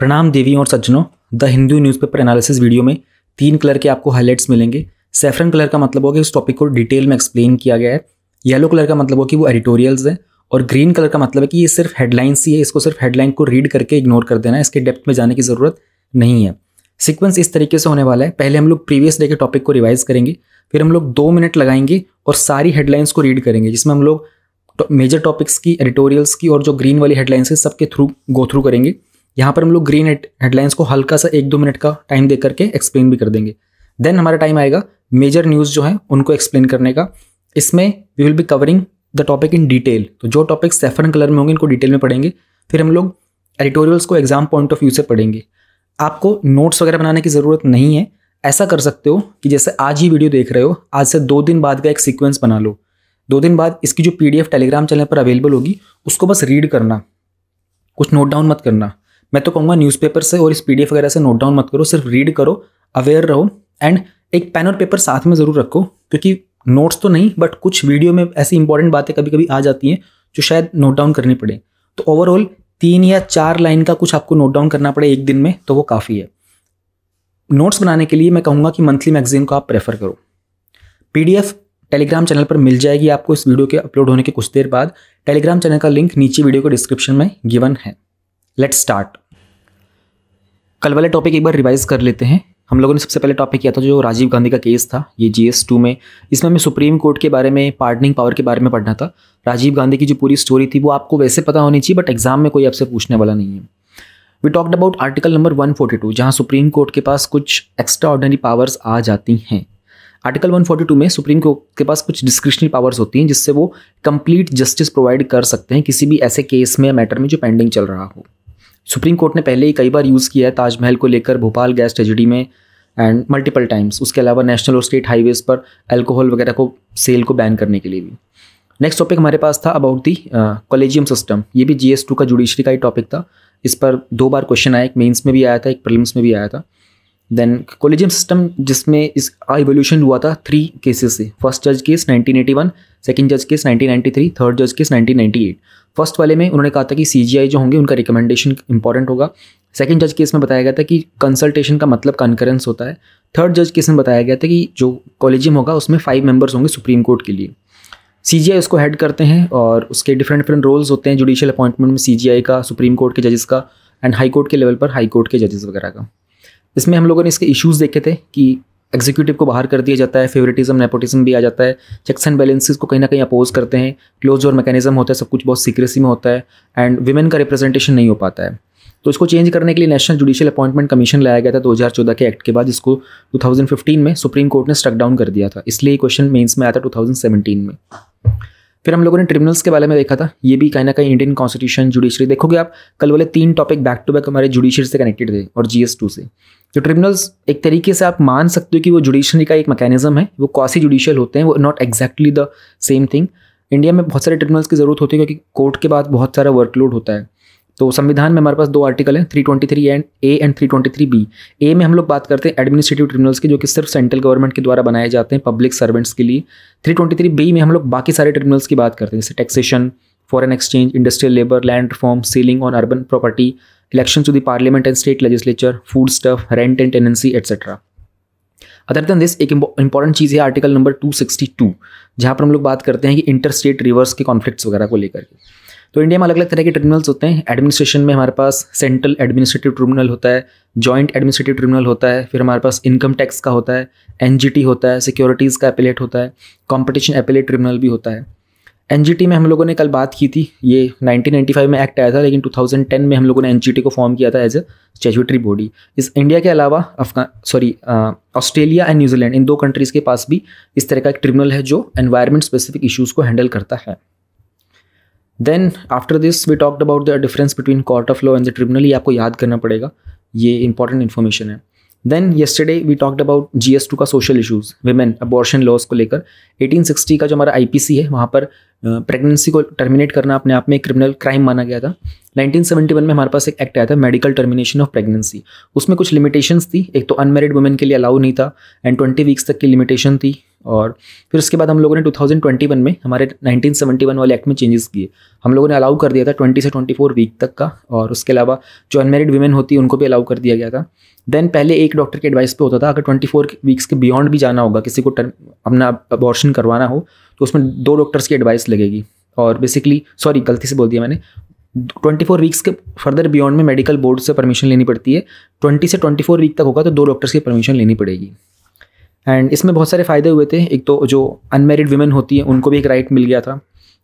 प्रणाम देवी और सज्जनों, the Hindu newspaper analysis video में 3 कलर के आपको हाईलाइट्स मिलेंगे। सैफरन कलर का मतलब होगा कि उस टॉपिक को डिटेल में एक्सप्लेन किया गया है, येलो कलर का मतलब हो कि वो एडिटोरियल्स हैं, और ग्रीन कलर का मतलब है कि ये सिर्फ हेडलाइंस ही है, इसको सिर्फ हेडलाइन को रीड करके इग्नोर कर देना है, इसके डेप्थ में जाने की ज़रूरत नहीं है। सीक्वेंस इस तरीके से होने वाला है, पहले हम लोग प्रीवियस डे के टॉपिक को रिवाइज़ करेंगे, फिर हम लोग 2 मिनट लगाएंगे और सारी हेडलाइंस को रीड करेंगे, जिसमें हम लोग मेजर टॉपिक्स की, एडिटोरियल्स की और जो ग्रीन वाली हेडलाइंस है सबके थ्रू गो थ्रू करेंगे। यहाँ पर हम लोग ग्रीन हेडलाइंस को हल्का सा 1-2 मिनट का टाइम दे करके एक्सप्लेन भी कर देंगे। देन हमारा टाइम आएगा मेजर न्यूज़ जो है उनको एक्सप्लेन करने का। इसमें we will be covering the topic in detail, तो जो टॉपिक सैफरन कलर में होंगे इनको डिटेल में पढ़ेंगे। फिर हम लोग एडिटोरियल्स को एग्जाम पॉइंट ऑफ व्यू से पढ़ेंगे। आपको नोट्स वगैरह बनाने की ज़रूरत नहीं है, ऐसा कर सकते हो कि जैसे आज ही वीडियो देख रहे हो, आज से 2 दिन बाद का एक सीक्वेंस बना लो। 2 दिन बाद इसकी जो PDF टेलीग्राम चैनल पर अवेलेबल होगी उसको बस रीड करना, कुछ नोट डाउन मत करना। मैं तो कहूँगा न्यूज़पेपर से और इस PDF वगैरह से नोट डाउन मत करो, सिर्फ रीड करो, अवेयर रहो, एंड एक पेन और पेपर साथ में ज़रूर रखो, क्योंकि नोट्स तो नहीं बट कुछ वीडियो में ऐसी इंपॉर्टेंट बातें कभी कभी आ जाती हैं जो शायद नोट डाउन करनी पड़े। तो ओवरऑल 3 या 4 लाइन का कुछ आपको नोट डाउन करना पड़े एक दिन में, तो वो काफ़ी है। नोट्स बनाने के लिए मैं कहूँगा कि मंथली मैगजीन को आप प्रेफर करो। PDF टेलीग्राम चैनल पर मिल जाएगी आपको इस वीडियो के अपलोड होने के कुछ देर बाद। टेलीग्राम चैनल का लिंक नीचे वीडियो के डिस्क्रिप्शन में गिवन है। Let's start. कल वाले टॉपिक एक बार रिवाइज कर लेते हैं। हम लोगों ने सबसे पहले टॉपिक किया था जो राजीव गांधी का केस था, ये GS2 में। इसमें हमें सुप्रीम कोर्ट के बारे में, पार्डनिंग पावर के बारे में पढ़ना था। राजीव गांधी की जो पूरी स्टोरी थी वो आपको वैसे पता होनी चाहिए, बट एग्जाम में कोई आपसे पूछने वाला नहीं है। We talked about article number 142, जहाँ सुप्रीम कोर्ट के पास कुछ एक्स्ट्रा ऑर्डिनरी पावर्स आ जाती हैं। आर्टिकल 142 में सुप्रीम कोर्ट के पास कुछ डिस्क्रिशनरी पावर्स होती हैं, जिससे वो कंप्लीट जस्टिस प्रोवाइड कर सकते हैं किसी भी ऐसे केस में या मैटर में जो पेंडिंग चल रहा हो। सुप्रीम कोर्ट ने पहले ही कई बार यूज़ किया है, ताजमहल को लेकर, भोपाल गैस ट्रेजेडी में, एंड मल्टीपल टाइम्स। उसके अलावा नेशनल और स्टेट हाईवेज़ पर अल्कोहल वगैरह को सेल को बैन करने के लिए भी। नेक्स्ट टॉपिक हमारे पास था अबाउट दी कॉलेजियम सिस्टम। ये भी GS2 का जुडिशरी का ही टॉपिक था। इस पर 2 बार क्वेश्चन आया, एक मेन्स में भी आया था, एक प्रीलिम्स में भी आया था। देन कॉलेजियम सिस्टम जिसमें इस इवोल्यूशन हुआ था 3 केसेस से। फर्स्ट जज केस 1981, सेकंड जज केस 1993, थर्ड जज केस 1998। फर्स्ट वाले में उन्होंने कहा था कि CGI जो होंगे उनका रिकमेंडेशन इंपॉर्टेंट होगा। सेकंड जज केस में बताया गया था कि कंसल्टेशन का मतलब कॉन्करेंस होता है। थर्ड जज केस में बताया गया था कि जो कॉलेजियम होगा उसमें 5 मेंबर्स होंगे सुप्रीम कोर्ट के लिए। CGI उसको हेड करते हैं और उसके डिफरेंट रोल्स होते हैं जुडिशियल अपॉइंटमेंट में, CGI का, सुप्रीम कोर्ट के जजेस का, एंड हाई कोर्ट के लेवल पर हाई कोर्ट के जजेस वगैरह का। इसमें हम लोगों ने इसके इश्यूज देखे थे कि एग्जीक्यूटिव को बाहर कर दिया जाता है, फेवरेटिज्म, नेपोटिज्म भी आ जाता है, चेक्स एंड बैलेंसेस को कहीं ना कहीं अपोज करते हैं, क्लोज डोर मैकेनिज्म होता है, सब कुछ बहुत सीक्रेसी में होता है, एंड वीमेन का रिप्रेजेंटेशन नहीं हो पाता है। तो इसको चेंज करने के लिए नेशनल जुडिशियल अपॉइंटमेंट कमीशन लाया गया था 2014 के एक्ट के बाद। इसको 2015 में सुप्रीम कोर्ट ने स्ट्रक डाउन कर दिया था, इसलिए क्वेश्चन मेन्स में आया था 2017 में। फिर हम लोगों ने ट्रिब्यूनल्स के बारे में देखा था, ये भी कहीं ना कहीं इंडियन कॉन्स्टिट्यूशन, जुडिशरी। देखोगे आप कल वाले 3 टॉपिक बैक टू बैक हमारे जुडिशरी से कनेक्टेड थे और GS2 से। तो ट्रिब्यूनल्स एक तरीके से आप मान सकते हो कि वो जुडिशरी का एक मैकेनिज्म है, वो क्वासी जुडिशियल होते हैं, वो not exactly the same thing. India में बहुत सारे ट्रिब्यूनल्स की जरूरत होती है क्योंकि कोर्ट के बाद बहुत सारा वर्कलोड होता है। तो संविधान में हमारे पास 2 आर्टिकल हैं, 323A एंड 323B। ए में हम लोग बात करते हैं एडमिनिस्ट्रेटिव ट्रिब्यूनल्स की, जो कि सिर्फ सेंट्रल गवर्नमेंट के द्वारा बनाए जाते हैं पब्लिक सर्वेंट्स के लिए। 323B में हम लोग बाकी सारे ट्रिब्यूनल्स की बात करते हैं, जैसे taxation, foreign exchange, industrial labour, land reform, ceiling on urban property, election to the parliament and state legislature, food stuff, rent and tenancy etcetera. Other than this एक इंपॉर्टेंट चीज़ है आर्टिकल नंबर 262, जहाँ पर हम लोग बात करते हैं कि इंटर स्टेट रिवर्स के कॉन्फ्लिक्ट्स वगैरह को लेकर के। तो इंडिया में अलग अलग तरह के ट्रिब्यूनल्स होते हैं। एडमिनिस्ट्रेशन में हमारे पास सेंट्रल एडमिनिस्ट्रेटिव ट्रिब्यूनल होता है, जॉइंट एडमिनिस्ट्रेटिव ट्रिब्यूनल होता है, फिर हमारे पास इनकम टैक्स का होता है, NGT होता है, सिक्योरिटीज़ का अपीलेट होता है, कॉम्पिटिशन अपीलेट ट्रिब्यूनल भी होता है। NGT में हम लोगों ने कल बात की थी, ये 1995 में एक्ट आया था, लेकिन 2010 में हम लोगों ने NGT को फॉर्म किया था एज ए स्टैट्यूटरी बॉडी। इस इंडिया के अलावा ऑस्ट्रेलिया एंड न्यूजीलैंड, इन 2 कंट्रीज़ के पास भी इस तरह का एक ट्रिब्यूनल है जो एनवायरमेंट स्पेसिफिक इशूज़ को हैंडल करता है। Then after this we talked about the difference between court of law and the tribunal, ये आपको याद करना पड़ेगा, ये इंपॉर्टेंट इन्फॉर्मेशन है। Then yesterday we talked about GS2 का social issues, women, abortion laws को लेकर। 1860 का जो हमारा IPC है वहाँ पर प्रेगनेंसी को टर्मिनेट करना अपने आप में एक क्रिमिनल क्राइम माना गया था। 1971 में हमारे पास एक एक्ट आया था मेडिकल टर्मिनेशन ऑफ प्रेगनेंसी, उसमें कुछ लिमिटेशंस थी। एक तो अनमेरिड वुमेन के लिए अलाउ नहीं था एंड 20 वीक्स तक की लिमिटेशन थी। और फिर उसके बाद हम लोगों ने 2021 में हमारे 1971 वाले एक्ट में चेंजेस किए, हम लोगों ने अलाउ कर दिया था 20 से 24 वीक तक का, और उसके अलावा जो अनमेरिड वीमेन होती है उनको भी अलाउ कर दिया गया था। देन पहले एक डॉक्टर के एडवाइस पे होता था, अगर 24 वीक्स के बियॉन्ड भी जाना होगा, किसी को अपना अबॉर्शन करवाना हो तो उसमें 2 डॉक्टर्स की एडवाइस लगेगी। और बेसिकली सॉरी गलती से बोल दिया मैंने, 24 वीक्स के फर्दर बियॉन्ड में मेडिकल बोर्ड से परमिशन लेनी पड़ती है, 20 से 24 वीक तक होगा तो 2 डॉक्टर्स की परमिशन लेनी पड़ेगी। एंड इसमें बहुत सारे फ़ायदे हुए थे। एक तो जो अनमेरिड वीमेन होती हैं उनको भी एक राइट मिल गया था।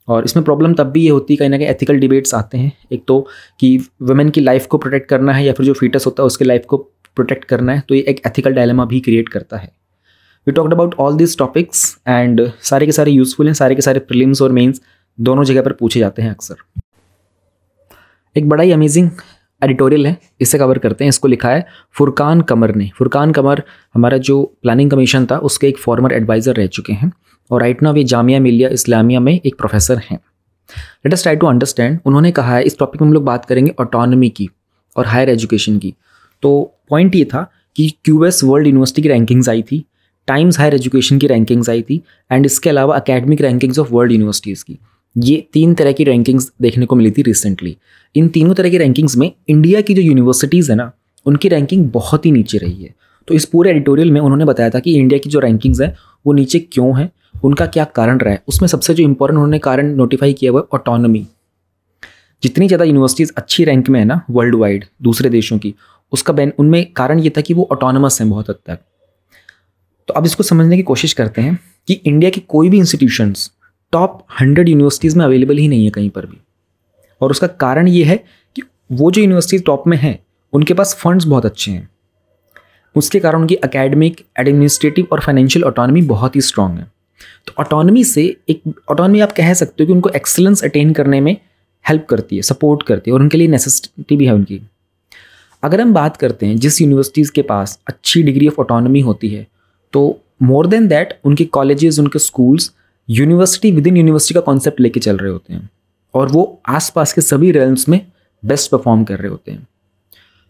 और इसमें प्रॉब्लम तब भी ये होती है, कहीं ना कहीं एथिकल डिबेट्स आते हैं, एक तो कि वुमेन की लाइफ को प्रोटेक्ट करना है या फिर जो फीटस होता है उसकी लाइफ को प्रोटेक्ट करना है, तो ये एक एथिकल डायलेमा भी क्रिएट करता है। We talked about all this topics and सारे के सारे यूजफुल हैं, सारे के सारे प्रीलिम्स और मेंस दोनों जगह पर पूछे जाते हैं अक्सर। एक बड़ा ही अमेजिंग एडिटोरियल है, इसे कवर करते हैं। इसको लिखा है फुरकान कमर ने। फुरकान कमर हमारा जो प्लानिंग कमीशन था उसके एक फॉर्मर एडवाइज़र रह चुके हैं और राइट नाउ वे जामिया मिलिया इस्लामिया में एक प्रोफेसर हैं। Let us try to understand. उन्होंने कहा है, इस टॉपिक में हम लोग बात करेंगे ऑटोनॉमी की और हायर एजुकेशन की। तो पॉइंट ये था कि क्यूएस वर्ल्ड यूनिवर्सिटी की रैंकिंग्स आई थी, टाइम्स हायर एजुकेशन की रैंकिंग्स आई थी एंड इसके अलावा academic rankings of world universities की। ये 3 तरह की रैंकिंग्स देखने को मिली थी रिसेंटली। इन तीनों तरह की रैंकिंग्स में इंडिया की जो यूनिवर्सिटीज़ है ना, उनकी रैंकिंग बहुत ही नीचे रही है। तो इस पूरे एडिटोरियल में उन्होंने बताया था कि इंडिया की जो रैंकिंग्स हैं वो नीचे क्यों हैं, उनका क्या कारण रहा है। उसमें सबसे जो इम्पोर्टेंट उन्होंने कारण नोटिफाई किया हुआ है ऑटोनॉमी। जितनी ज़्यादा यूनिवर्सिटीज़ अच्छी रैंक में है ना वर्ल्ड वाइड दूसरे देशों की, उसका उनमें कारण ये था कि वो ऑटोनमस हैं बहुत हद तक। तो अब इसको समझने की कोशिश करते हैं कि इंडिया की कोई भी इंस्टीट्यूशंस टॉप 100 यूनिवर्सिटीज़ में अवेलेबल ही नहीं है कहीं पर भी, और उसका कारण ये है कि वो जो यूनिवर्सिटीज़ टॉप में हैं उनके पास फंड्स बहुत अच्छे हैं, उसके कारण उनकी एकेडमिक, एडमिनिस्ट्रेटिव और फाइनेंशियल ऑटोनॉमी बहुत ही स्ट्रांग है। तो ऑटोनॉमी से एक ऑटोनॉमी आप कह सकते हो कि उनको एक्सेलेंस अटेन करने में हेल्प करती है, सपोर्ट करती है और उनके लिए नेसेसिटी भी है उनकी। अगर हम बात करते हैं जिस यूनिवर्सिटीज़ के पास अच्छी डिग्री ऑफ ऑटोनॉमी होती है, तो मोर देन दैट उनके कॉलेजेस, उनके schools university with in university का कॉन्सेप्ट लेके चल रहे होते हैं और वो आसपास के सभी रेल्स में बेस्ट परफॉर्म कर रहे होते हैं।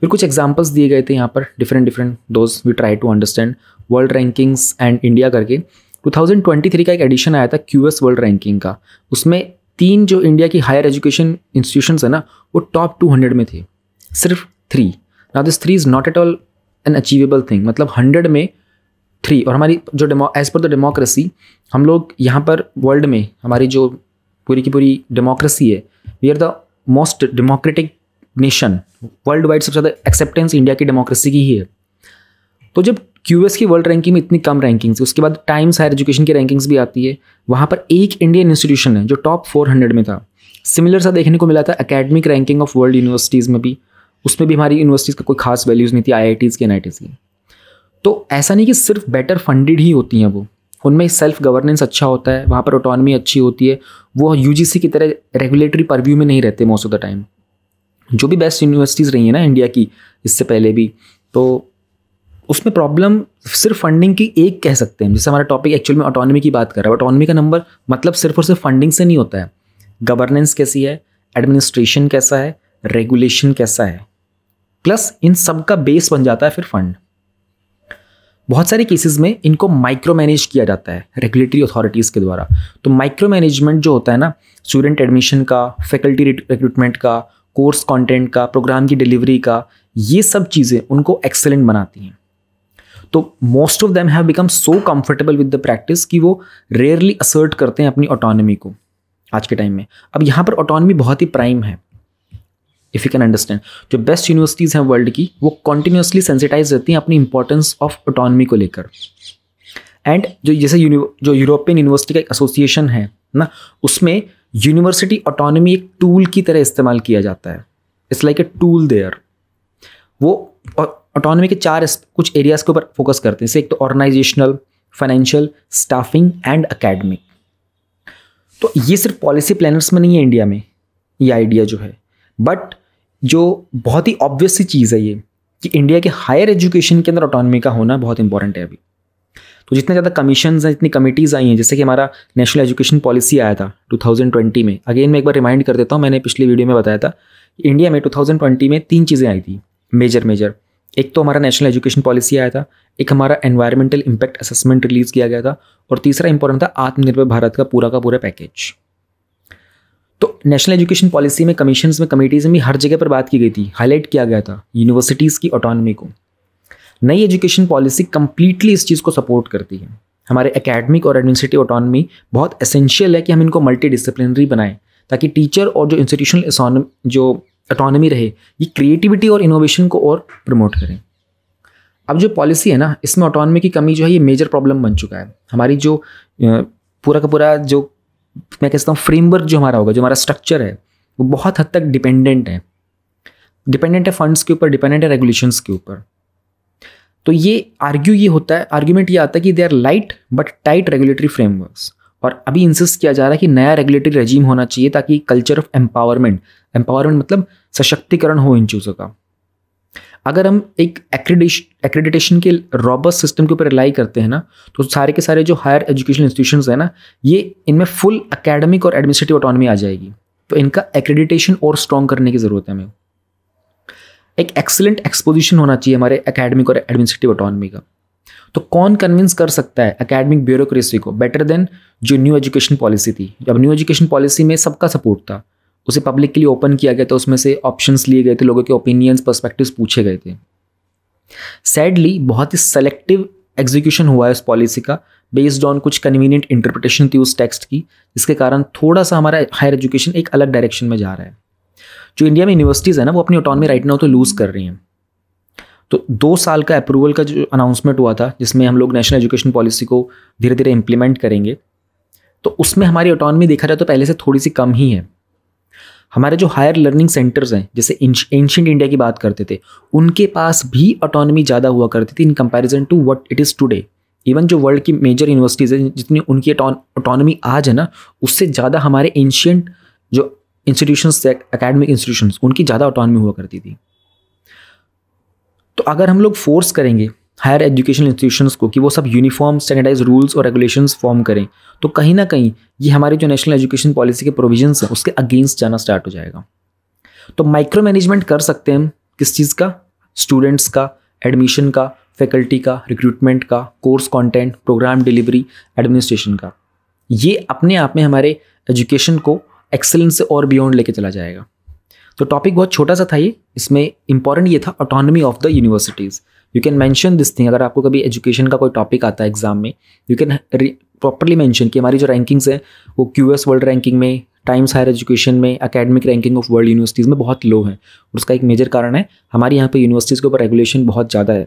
फिर कुछ एग्जांपल्स दिए गए थे यहाँ पर different those we try to understand. World rankings and India करके 2023 का एक एडिशन आया था क्यूएस वर्ल्ड रैंकिंग का। उसमें 3 जो इंडिया की हायर एजुकेशन इंस्टीट्यूशंस है ना वो टॉप 200 में थे, सिर्फ 3। Now this 3 is not at all an achievable thing, मतलब 100 में 3। और हमारी जो एज पर द डेमोक्रेसी हम लोग यहाँ पर वर्ल्ड में हमारी जो पूरी की पूरी डेमोक्रेसी है, we are the most democratic nation world wide. सबसे ज़्यादा एक्सेप्टेंस इंडिया की डेमोक्रेसी की ही है। तो जब क्यूएस की वर्ल्ड रैंकिंग में इतनी कम रैंकिंग्स, उसके बाद टाइम्स हायर एजुकेशन की रैंकिंग्स भी आती है, वहाँ पर एक इंडियन इंस्टीट्यूशन है जो टॉप 400 में था। सिमिलर सा देखने को मिला था academic ranking of world universities में भी, उसमें भी हमारी यूनिवर्सिटीज़ का कोई खास वैल्यूज़ नहीं थी, आईआईटीज़ की, एनआईटीज़ की। तो ऐसा नहीं कि सिर्फ बेटर फंडेड ही होती हैं वो, उनमें सेल्फ गवर्नेंस अच्छा होता है, वहाँ पर ऑटोनॉमी अच्छी होती है, वो यूजीसी की तरह रेगुलेटरी परव्यू में नहीं रहते मोस्ट ऑफ द टाइम। जो भी बेस्ट यूनिवर्सिटीज़ रही हैं ना इंडिया की इससे पहले भी, तो उसमें प्रॉब्लम सिर्फ फंडिंग की एक कह सकते हैं। जैसे हमारा टॉपिक एक्चुअल में ऑटोनॉमी की बात कर रहा है, ऑटोनॉमी का नंबर मतलब सिर्फ और सिर्फ फंडिंग से नहीं होता है, गवर्नेंस कैसी है, एडमिनिस्ट्रेशन कैसा है, रेगुलेशन कैसा है, प्लस इन सब का बेस बन जाता है फिर फंड। बहुत सारे केसेस में इनको माइक्रो मैनेज किया जाता है रेगुलेटरी अथॉरिटीज़ के द्वारा। तो माइक्रो मैनेजमेंट जो होता है ना स्टूडेंट एडमिशन का, फैकल्टी रिक्रूटमेंट का, कोर्स कंटेंट का, प्रोग्राम की डिलीवरी का, ये सब चीज़ें उनको एक्सेलेंट बनाती हैं। तो most of them have become so comfortable with the practice कि वो रेयरली असर्ट करते हैं अपनी ऑटोनॉमी को आज के टाइम में। अब यहाँ पर ऑटोनॉमी बहुत ही प्राइम है, इफ यू कैन अंडरस्टैंड। जो बेस्ट यूनिवर्सिटीज़ हैं वर्ल्ड की वो कॉन्टिन्यूसली सेंसिटाइज रहती हैं अपनी इंपॉर्टेंस ऑफ ऑटोनॉमी को लेकर। एंड जो जैसे जो यूरोपियन यूनिवर्सिटी का एक एसोसिएशन है ना, उसमें यूनिवर्सिटी ऑटोनॉमी एक टूल की तरह इस्तेमाल किया जाता है। It's like a tool there. वो ऑटोनॉमी के 4 कुछ एरियाज़ के ऊपर फोकस करते हैं, जैसे एक तो organisational, financial, staffing and academic. तो ये सिर्फ पॉलिसी प्लानर्स में नहीं है इंडिया में ये आइडिया जो है, बट जो बहुत ही ऑब्वियस सी चीज़ है ये कि इंडिया के हायर एजुकेशन के अंदर ऑटोनॉमी का होना बहुत इंपॉर्टेंट है अभी। तो जितने ज़्यादा कमीशंस हैं, जितनी कमिटीज़ आई हैं, जैसे कि हमारा नेशनल एजुकेशन पॉलिसी आया था 2020 में। अगेन मैं एक बार रिमाइंड कर देता हूँ, मैंने पिछली वीडियो में बताया था इंडिया में 2020 में 3 चीज़ें आई थी मेजर। एक तो हमारा नेशनल एजुकेशन पॉलिसी आया था, एक हमारा एनवायरमेंटल इम्पैक्ट असेसमेंट रिलीज़ किया गया था, और तीसरा इंपॉर्टेंट था आत्मनिर्भर भारत का पूरा पैकेज। तो नेशनल एजुकेशन पॉलिसी में कमीशंस में कमेटीज़ में हर जगह पर बात की गई थी, हाईलाइट किया गया था यूनिवर्सिटीज़ की ऑटोनॉमी को। नई एजुकेशन पॉलिसी कम्प्लीटली इस चीज़ को सपोर्ट करती है। हमारे एकेडमिक और एडमिनिस्ट्रेटिव ऑटोनॉमी बहुत एसेंशियल है कि हम इनको मल्टी डिसिप्लिनरी बनाएं, ताकि टीचर और जो इंस्टीट्यूशनल जो ऑटोनॉमी रहे ये क्रिएटिविटी और इनोवेशन को और प्रमोट करें। अब जो पॉलिसी है ना, इसमें ऑटोनॉमी की कमी जो है ये मेजर प्रॉब्लम बन चुका है। हमारी जो पूरा का पूरा जो मैं कहता हूँ फ्रेमवर्क जो हमारा होगा, जो हमारा स्ट्रक्चर है, वो बहुत हद तक डिपेंडेंट है फंड्स के ऊपर, डिपेंडेंट है रेगुलेशंस के ऊपर। तो ये आर्ग्यूमेंट ये आता है कि they are light but tight regulatory frameworks, और अभी इंसिस्ट किया जा रहा है कि नया रेगुलेटरी रेजीम होना चाहिए ताकि कल्चर ऑफ एम्पावरमेंट मतलब सशक्तिकरण हो इन चीज़ों का। अगर हम एक एक्रेडिटेशन के रॉबस्ट सिस्टम के ऊपर रिलाई करते हैं ना, तो सारे के सारे जो हायर एजुकेशन इंस्टीट्यूशंस हैं ना, ये इनमें फुल एकेडमिक और एडमिनिस्ट्रेटिव ऑटोनॉमी आ जाएगी। तो इनका एक्रेडिटेशन और स्ट्रॉन्ग करने की ज़रूरत है हमें। एक एक्सेलेंट एक्सपोजिशन होना चाहिए हमारे एकेडमिक और एडमिनिस्ट्रेटिव ऑटोनॉमी का। तो कौन कन्विंस कर सकता है एकेडमिक ब्यूरोक्रेसी को बेटर देन जो न्यू एजुकेशन पॉलिसी थी। जब न्यू एजुकेशन पॉलिसी में सबका सपोर्ट था, उसे पब्लिक के लिए ओपन किया गया था, उसमें से ऑप्शंस लिए गए थे, लोगों के ओपिनियंस पर्सपेक्टिव्स पूछे गए थे। सैडली बहुत ही सेलेक्टिव एग्जीक्यूशन हुआ है उस पॉलिसी का, बेस्ड ऑन कुछ कन्वीनियंट इंटरप्रिटेशन थी उस टेक्स्ट की, जिसके कारण थोड़ा सा हमारा हायर एजुकेशन एक अलग डायरेक्शन में जा रहा है। जो इंडिया में यूनिवर्सिटीज़ है ना, वो अपनी ऑटोनॉमी राइट नाउ तो लूज़ कर रही हैं। तो 2 साल का अप्रूवल का जो अनाउंसमेंट हुआ था, जिसमें हम लोग नेशनल एजुकेशन पॉलिसी को धीरे धीरे इम्प्लीमेंट करेंगे, तो उसमें हमारी ऑटोनॉमी देखा जाए तो पहले से थोड़ी सी कम ही है। हमारे जो हायर लर्निंग सेंटर्स हैं, जैसे एंशिएंट इंडिया की बात करते थे, उनके पास भी ऑटोनॉमी ज़्यादा हुआ करती थी in comparison to what it is today. Even जो वर्ल्ड की मेजर यूनिवर्सिटीज़ हैं, जितनी उनकी ऑटोनॉमी आज है ना, उससे ज़्यादा हमारे एंशिएंट जो इंस्टीट्यूशंस थे, एकेडमिक इंस्टीट्यूशंस, उनकी ज़्यादा ऑटोनॉमी हुआ करती थी। तो अगर हम लोग फोर्स करेंगे हायर एजुकेशन इंस्टीट्यूशंस को कि वो सब यूनिफॉर्म स्टैंडर्डाइज रूल्स और रेगुलेशंस फॉर्म करें, तो कहीं ना कहीं ये हमारी जो नेशनल एजुकेशन पॉलिसी के प्रोविजंस हैं उसके अगेंस्ट जाना स्टार्ट हो जाएगा। तो माइक्रो मैनेजमेंट कर सकते हैं हम किस चीज़ का, स्टूडेंट्स का, एडमिशन का, फैकल्टी का, रिक्रूटमेंट का, course content, programme delivery, administration का। ये अपने आप में हमारे एजुकेशन को एक्सेलेंस से और बियॉन्ड लेके चला जाएगा। तो टॉपिक बहुत छोटा सा था ये, इसमें इंपॉर्टेंट ये था autonomy of the universities. You can mention this thing. अगर आपको कभी एजुकेशन का कोई टॉपिक आता है एग्जाम में, यू कैन प्रॉपरली मेंशन कि हमारी जो रैंकिंग्स हैं वो क्यूएस वर्ल्ड रैंकिंग में, टाइम्स हायर एजुकेशन में, academic ranking of world universities में बहुत लो है, और उसका एक मेजर कारण है हमारे यहाँ पर यूनिवर्सिटीज़ के ऊपर रेगुलेशन बहुत ज़्यादा है।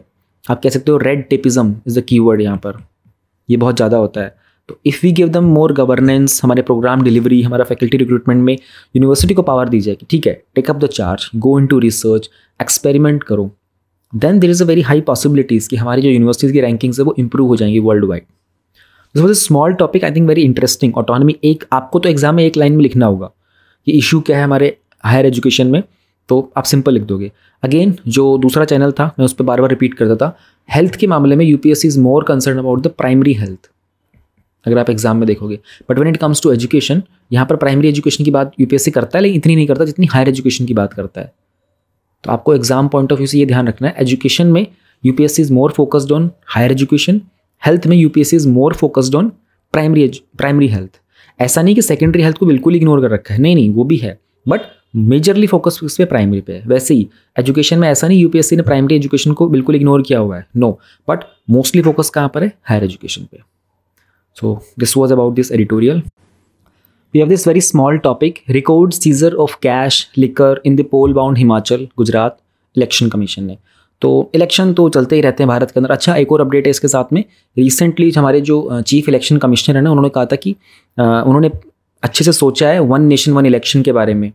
आप कह सकते हो red tapism is the keyword यहाँ पर, ये बहुत ज़्यादा होता है। तो if we give them more governance, हमारे प्रोग्राम डिलीवरी, हमारा फैकल्टी रिक्रूटमेंट में यूनिवर्सिटी को पावर दी जाए कि ठीक है, take up the charge, go in to research, experiment करो, then there is a very high possibilities कि हमारी जो यूनिवर्सिटीज़ की रैंकिंग्स है वो इंप्रूव हो जाएंगी world wide. This was a small topic, I think very interesting. Autonomy एक आपको तो एग्जाम में एक लाइन में लिखना होगा कि इशू क्या है हमारे हायर एजुकेशन में, तो आप सिंपल लिख दोगे। अगेन जो दूसरा चैनल था, मैं उस पर बार बार रिपीट करता था, हेल्थ के मामले में UPSC is more concern about the primary health, अगर आप एग्जाम में देखोगे। But when it comes to education, यहाँ पर प्राइमरी एजुकेशन की बात यूपीएससी करता है, लेकिन इतनी नहीं करता जितनी हायर एजुकेशन की बात करता है। तो आपको एग्जाम पॉइंट ऑफ व्यू से ये ध्यान रखना है, एजुकेशन में UPSC is more focused on higher education, health में UPSC is more focused on primary health. ऐसा नहीं कि सेकेंडरी हेल्थ को बिल्कुल इग्नोर कर रखा है, नहीं, वो भी है, बट मेजरली फोकस किस पे, प्राइमरी पे है। वैसे ही एजुकेशन में ऐसा नहीं यूपीएससी ने प्राइमरी एजुकेशन को बिल्कुल इग्नोर किया हुआ है, नो, बट मोस्टली फोकस कहाँ पर है, हायर एजुकेशन पे। So this was about this editorial. We have this very small topic, record seizure of cash, liquor in the poll-bound Himachal, Gujarat, Election Commission ने। तो election तो चलते ही रहते हैं भारत के अंदर। अच्छा, एक और अपडेट है इसके साथ में, रिसेंटली हमारे जो चीफ इलेक्शन कमिश्नर है ना, उन्होंने कहा था कि उन्होंने अच्छे से सोचा है वन नेशन वन इलेक्शन के बारे में,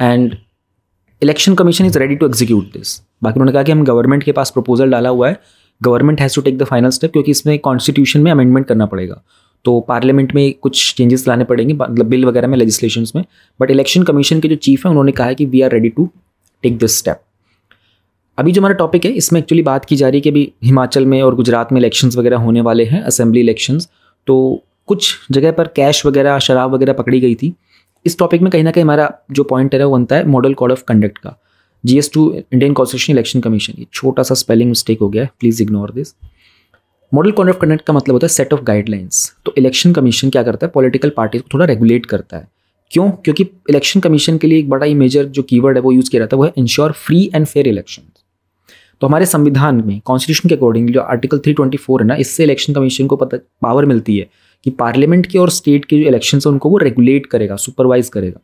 and election commission is ready to execute this. बाकी उन्होंने कहा कि हम गवर्नमेंट के पास प्रपोजल डाला हुआ है, government has to take the final step, क्योंकि इसमें कॉन्स्टिट्यूशन में अमेंडमेंट करना पड़ेगा, तो पार्लियामेंट में कुछ चेंजेस लाने पड़ेंगे, मतलब बिल वगैरह में, लेजिस्लेशंस में। बट इलेक्शन कमीशन के जो चीफ हैं उन्होंने कहा है कि we are ready to take this step. अभी जो हमारा टॉपिक है इसमें एक्चुअली बात की जा रही है कि अभी हिमाचल में और गुजरात में इलेक्शंस वगैरह होने वाले हैं, असेंबली इलेक्शंस। तो कुछ जगह पर कैश वगैरह, शराब वगैरह पकड़ी गई थी। इस टॉपिक में कहीं ना कहीं हमारा जो पॉइंट है वो बनता है मॉडल कोड ऑफ कंडक्ट का, GS2 Indian constitution election commission. ये छोटा सा स्पेलिंग मिस्टेक हो गया है, please ignore this. Model code of conduct का मतलब होता है सेट ऑफ गाइडलाइंस। तो इलेक्शन कमीशन क्या करता है, पॉलिटिकल पार्टी को थोड़ा रेगुलेट करता है। क्यों? क्योंकि इलेक्शन कमीशन के लिए एक बड़ा ही मेजर जो कीवर्ड है वो यूज़ किया जाता है, वो है ensure free and fair election. तो हमारे संविधान में कॉन्स्टिट्यूशन के अकॉर्डिंग जो आर्टिकल 324 है ना, इससे इलेक्शन कमीशन को पावर मिलती है कि पार्लियामेंट के और स्टेट के जो इलेक्शन हैं उनको वो रेगुलेट करेगा, सुपरवाइज करेगा।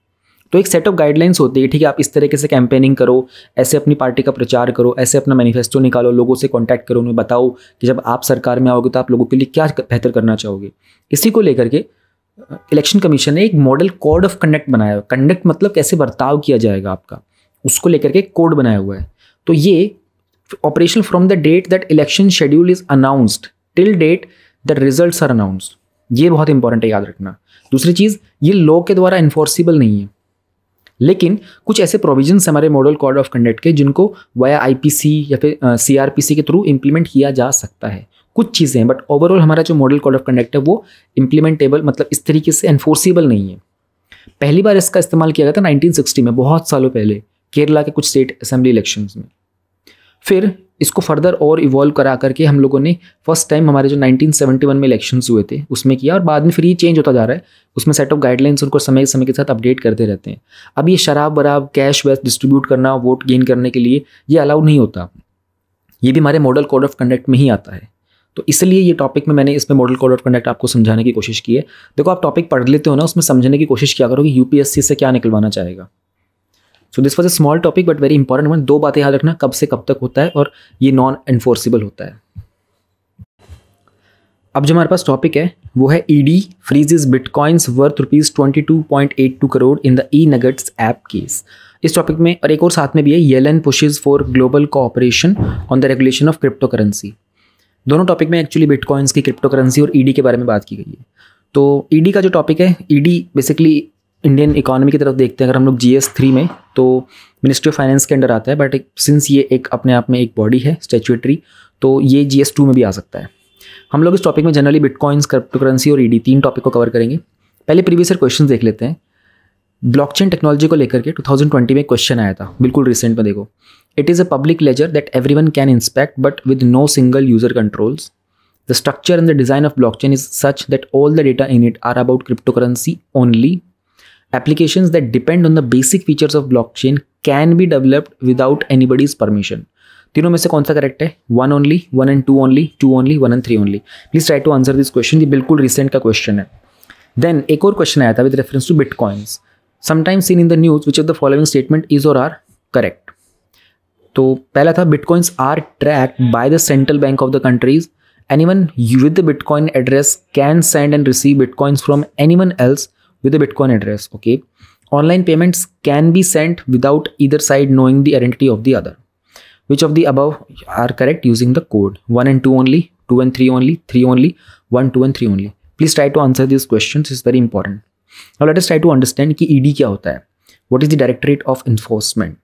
तो एक सेट ऑफ गाइडलाइंस होती है, ठीक है, आप इस तरीके से कैंपेनिंग करो, ऐसे अपनी पार्टी का प्रचार करो, ऐसे अपना मैनिफेस्टो निकालो, लोगों से कॉन्टैक्ट करो, उन्हें बताओ कि जब आप सरकार में आओगे तो आप लोगों के लिए क्या बेहतर करना चाहोगे। इसी को लेकर के इलेक्शन कमीशन ने एक मॉडल कोड ऑफ कंडक्ट बनाया है। कंडक्ट मतलब कैसे बर्ताव किया जाएगा आपका, उसको लेकर के कोड बनाया हुआ है। तो ये operation from the date that election schedule is announced till date the results are announced. ये बहुत इंपॉर्टेंट है याद रखना। दूसरी चीज़, ये लॉ के द्वारा इन्फोर्सिबल नहीं है, लेकिन कुछ ऐसे प्रोविजंस हमारे मॉडल कोड ऑफ कंडक्ट के जिनको वाया IPC या फिर CRPC के थ्रू इम्प्लीमेंट किया जा सकता है। कुछ चीज़ें हैं, बट ओवरऑल हमारा जो मॉडल कोड ऑफ कंडक्ट है वो इम्प्लीमेंटेबल, मतलब इस तरीके से एनफोर्सिबल नहीं है। पहली बार इसका इस्तेमाल किया गया था 1960 में, बहुत सालों पहले, केरला के कुछ स्टेट असेंबली इलेक्शंस में। फिर इसको फर्दर और इवॉल्व करा करके हम लोगों ने फर्स्ट टाइम हमारे जो 1971 में इलेक्शंस हुए थे उसमें किया, और बाद में फिर ये चेंज होता जा रहा है। उसमें सेट ऑफ गाइडलाइंस उनको समय समय के साथ अपडेट करते रहते हैं। अब ये शराब वराब, कैश वैश डिस्ट्रीब्यूट करना वोट गेन करने के लिए, ये अलाउड नहीं होता। ये भी हमारे मॉडल कोड ऑफ कंडक्ट में ही आता है। तो इसलिए ये टॉपिक में मैंने इसमें मॉडल कोड ऑफ कंडक्ट आपको समझाने की कोशिश की है। देखो, आप टॉपिक पढ़ लेते हो ना, उसमें समझने की कोशिश किया करो कि UPSC से क्या निकलवाना चाहेगा। So this was a small topic but very important one. दो बातें याद रखना, कब से कब तक होता है और ये नॉन एनफोर्सिबल होता है। अब जो हमारे पास टॉपिक है वो है ED freezes bitcoins worth ₹22.82 crore in the e-nuggets app case. इस टॉपिक में और एक और साथ में भी है, Yellen pushes for global cooperation on the regulation of crypto currency. दोनों टॉपिक में एक्चुअली बिटकॉइंस की, क्रिप्टो करेंसी और ED के बारे में बात की गई है। तो ED का जो टॉपिक है, ED बेसिकली इंडियन इकोनॉमी की तरफ देखते हैं अगर हम लोग GS3 में, तो मिनिस्ट्री ऑफ फाइनेंस के अंडर आता है, बट सिंस ये एक अपने आप में एक बॉडी है स्टैट्यूटरी, तो ये GS2 में भी आ सकता है। हम लोग इस टॉपिक में जनरली बिटकॉइंस, क्रिप्टो करेंसी और ED तीन टॉपिक को कवर करेंगे। पहले प्रीवियस ईयर क्वेश्चन देख लेते हैं। ब्लॉकचेन टेक्नोलॉजी को लेकर के 2020 में क्वेश्चन आया था, बिल्कुल रिसेंट में। देखो, it is a public ledger that everyone can inspect but with no single user controls. The structure and the design of blockchain is such that all the data in it are about crypto currency only. Applications that depend on the basic features of blockchain can be developed without anybody's permission. तीनों में से कौन सा correct है? 1 only, 1 and 2 only, 2 only, 1 and 3 only. Please try to answer this question. ये बिल्कुल recent का question है। Then एक और क्वेश्चन आया था with reference to bitcoins. Sometimes seen in the news, which of the following statement is or are correct? तो पहला था, bitcoins are tracked by the central bank of the countries. Anyone with the bitcoin address can send and receive bitcoins from anyone else with a Bitcoin address. Okay. Online payments can be sent without either side knowing the identity of the other. Which of the above are correct using the code? 1 and 2 only, 2 and 3 only, 3 only, 1, 2 and 3 only. Please try to answer these questions. It's very important. Now let us try to understand कि ED क्या होता है. What is the Directorate of Enforcement?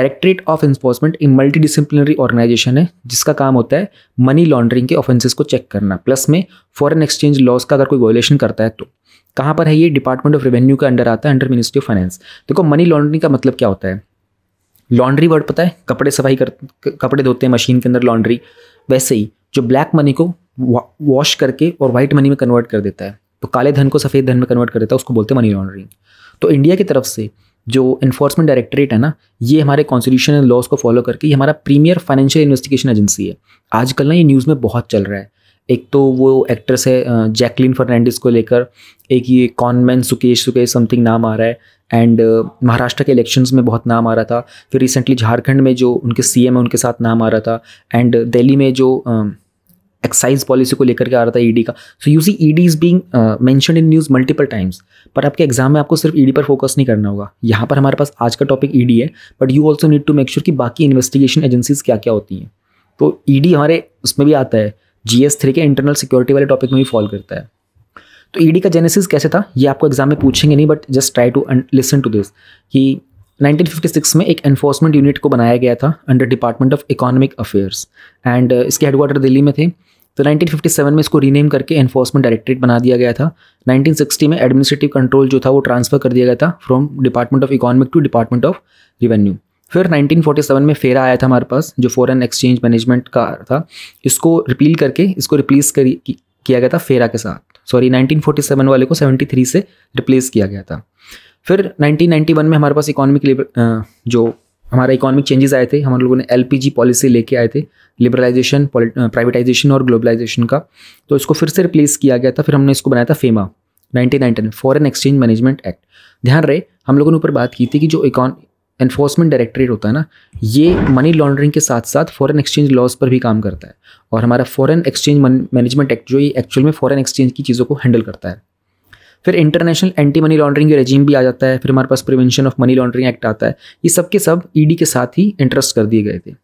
Directorate of Enforcement एक multidisciplinary organization है जिसका काम होता है money laundering के offenses को check करना, प्लस में foreign exchange laws का अगर कोई violation करता है तो। कहाँ पर है ये? डिपार्टमेंट ऑफ रेवेन्यू के अंडर आता है, अंडर मिनिस्ट्री ऑफ फाइनेंस। देखो, मनी लॉन्ड्रिंग का मतलब क्या होता है? लॉन्ड्री वर्ड पता है, कपड़े सफाई कर, कपड़े धोते हैं मशीन के अंदर लॉन्ड्री, वैसे ही जो ब्लैक मनी को वॉश करके और वाइट मनी में कन्वर्ट कर देता है, तो काले धन को सफ़ेद धन में कन्वर्ट कर देता है, उसको बोलते हैं मनी लॉन्ड्रिंग। तो इंडिया की तरफ से जो इन्फोर्समेंट डायरेक्टरेट है ना, ये हमारे कॉन्स्टिट्यूशन एंड लॉज को फॉलो करके ये हमारा प्रीमियर फाइनेंशियल इन्वेस्टिगेशन एजेंसी है। आजकल ना ये न्यूज़ में बहुत चल रहा है। एक तो वो एक्ट्रेस है जैकलिन फर्नांडिस को लेकर, एक ये कॉनमैन सुकेश समथिंग नाम आ रहा है, एंड महाराष्ट्र के इलेक्शंस में बहुत नाम आ रहा था। फिर रिसेंटली झारखंड में जो उनके CM है उनके साथ नाम आ रहा था, एंड दिल्ली में जो एक्साइज पॉलिसी को लेकर के आ रहा था ED का। So you see ED is being mentioned in news multiple times. पर आपके एग्जाम में आपको सिर्फ ED पर फोकस नहीं करना होगा। यहाँ पर हमारे पास आज का टॉपिक ED है, but you also need to make sure कि बाकी इन्वेस्टिगेशन एजेंसीज क्या क्या होती हैं। तो ED हमारे उसमें भी आता है, GS3 के इंटरनल सिक्योरिटी वाले टॉपिक में भी फॉल करता है। तो ED का जेनेसिस कैसे था, ये आपको एग्जाम में पूछेंगे नहीं, but just try to listen to this कि 1956 में एक एनफोर्समेंट यूनिट को बनाया गया था under department of economic affairs and इसके हेडक्वार्टर दिल्ली में थे। तो 1957 में इसको रीनेम करके एनफोर्समेंट डायरेक्टरेट बना दिया गया था। 1960 में एडमिनिस्ट्रेटिव कंट्रोल जो था वो ट्रांसफ़र कर दिया गया था from department of economic to department of revenue. फिर 1947 में फेरा आया था हमारे पास, जो फॉरेन एक्सचेंज मैनेजमेंट का था, इसको रिपील करके इसको रिप्लेस किया गया था फेरा के साथ। सॉरी 1947 वाले को 73 से रिप्लेस किया गया था। फिर 1991 में हमारे पास इकोनॉमिक जो हमारा इकोनॉमिक चेंजेस आए थे, हम लोगों ने एलपीजी पॉलिसी लेके आए थे, लिबरलाइजेशन, प्राइवेटाइजेशन और ग्लोबलाइजेशन का, तो इसको फिर से रिप्लेस किया गया था। फिर हमने इसको बनाया था FEMA 1999 foreign exchange management act. ध्यान रहे हम लोगों ने ऊपर बात की थी कि जो एनफोर्समेंट डायरेक्टरेट होता है ना, ये मनी लॉन्ड्रिंग के साथ साथ फॉरेन एक्सचेंज लॉज पर भी काम करता है और हमारा फॉरेन एक्सचेंज मैनेजमेंट एक्ट जो ये एक्चुअल में फॉरेन एक्सचेंज की चीज़ों को हैंडल करता है। फिर international anti money laundering regime भी आ जाता है। फिर हमारे पास prevention of money laundering act आता है। ये सब के सब ईडी के साथ ही इंटरेस्ट कर दिए गए थे।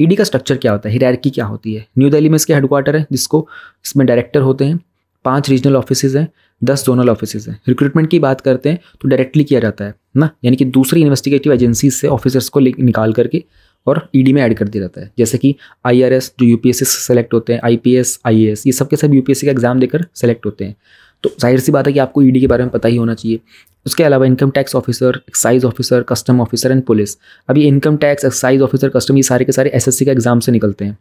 ईडी का स्ट्रक्चर क्या होता है, हायरार्की क्या होती है? न्यू दिल्ली में इसके हेडक्वार्टर है, जिसको इसमें डायरेक्टर होते हैं, 5 रीजनल ऑफिसेज हैं, 10 जोनल ऑफिसेज हैं। रिक्रूटमेंट की बात करते हैं तो डायरेक्टली किया जाता है ना, यानी कि दूसरी इन्वेस्टिगेटिव एजेंसीज से ऑफिसर्स को निकाल करके और ईडी में ऐड कर दिया जाता है, जैसे कि आईआरएस जो यूपीएससी से सेलेक्ट होते हैं, आईपीएस, आईएएस, ये सब के सब यूपीएससी का एग्जाम देकर सेलेक्ट होते हैं। तो जाहिर सी बात है कि आपको ईडी के बारे में पता ही होना चाहिए। उसके अलावा income tax officer, excise officer, custom officer and police. अभी income tax, excise officer, custom, ये सारे के सारे एसएससी का एग्जाम से निकलते हैं,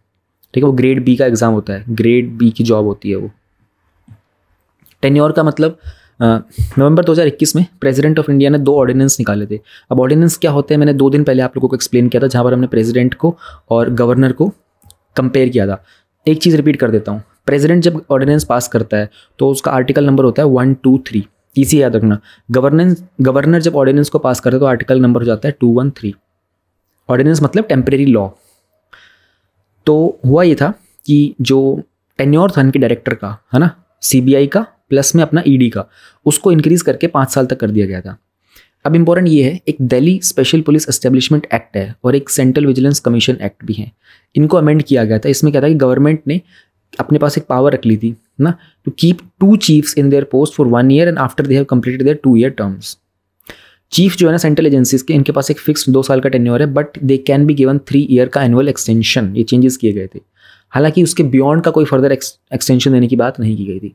ठीक है, वो ग्रेड बी का एग्जाम होता है, ग्रेड बी की जॉब होती है वो। टेन्योर का मतलब नवंबर 2021 में प्रेसिडेंट ऑफ इंडिया ने 2 ऑर्डिनेंस निकाले थे। अब ऑर्डिनेंस क्या होते हैं मैंने 2 दिन पहले आप लोगों को एक्सप्लेन किया था, जहाँ पर हमने प्रेसिडेंट को और गवर्नर को कंपेयर किया था। एक चीज़ रिपीट कर देता हूँ, प्रेसिडेंट जब ऑर्डिनेंस पास करता है तो उसका आर्टिकल नंबर होता है 123, इसी याद रखना। गवर्नर जब ऑर्डिनेंस को पास करता है तो आर्टिकल नंबर हो जाता है 213। ऑर्डिनेंस मतलब टेम्परेरी लॉ। तो हुआ ये था कि जो टेन्योर था इनके डायरेक्टर का, है ना, सीबीआई का प्लस में अपना ईडी का, उसको इंक्रीज करके 5 साल तक कर दिया गया था। अब इम्पोर्टेंट ये है, एक Delhi special police establishment act है और एक सेंट्रल विजिलेंस कमीशन एक्ट भी है, इनको अमेंड किया गया था। इसमें क्या था कि गवर्नमेंट ने अपने पास एक पावर रख ली थी ना, to keep 2 chiefs in their post for 1 year and after they have completed their 2 year terms. Chief जो है ना सेंट्रल एजेंसीज के, इनके पास एक फिक्स 2 साल का टेन्योर है, but they can be given 3 year का एनुअल एक्सटेंशन। ये चेंजेस किए गए थे, हालांकि उसके बियॉन्ड का कोई फर्दर एक्सटेंशन देने की बात नहीं की गई थी।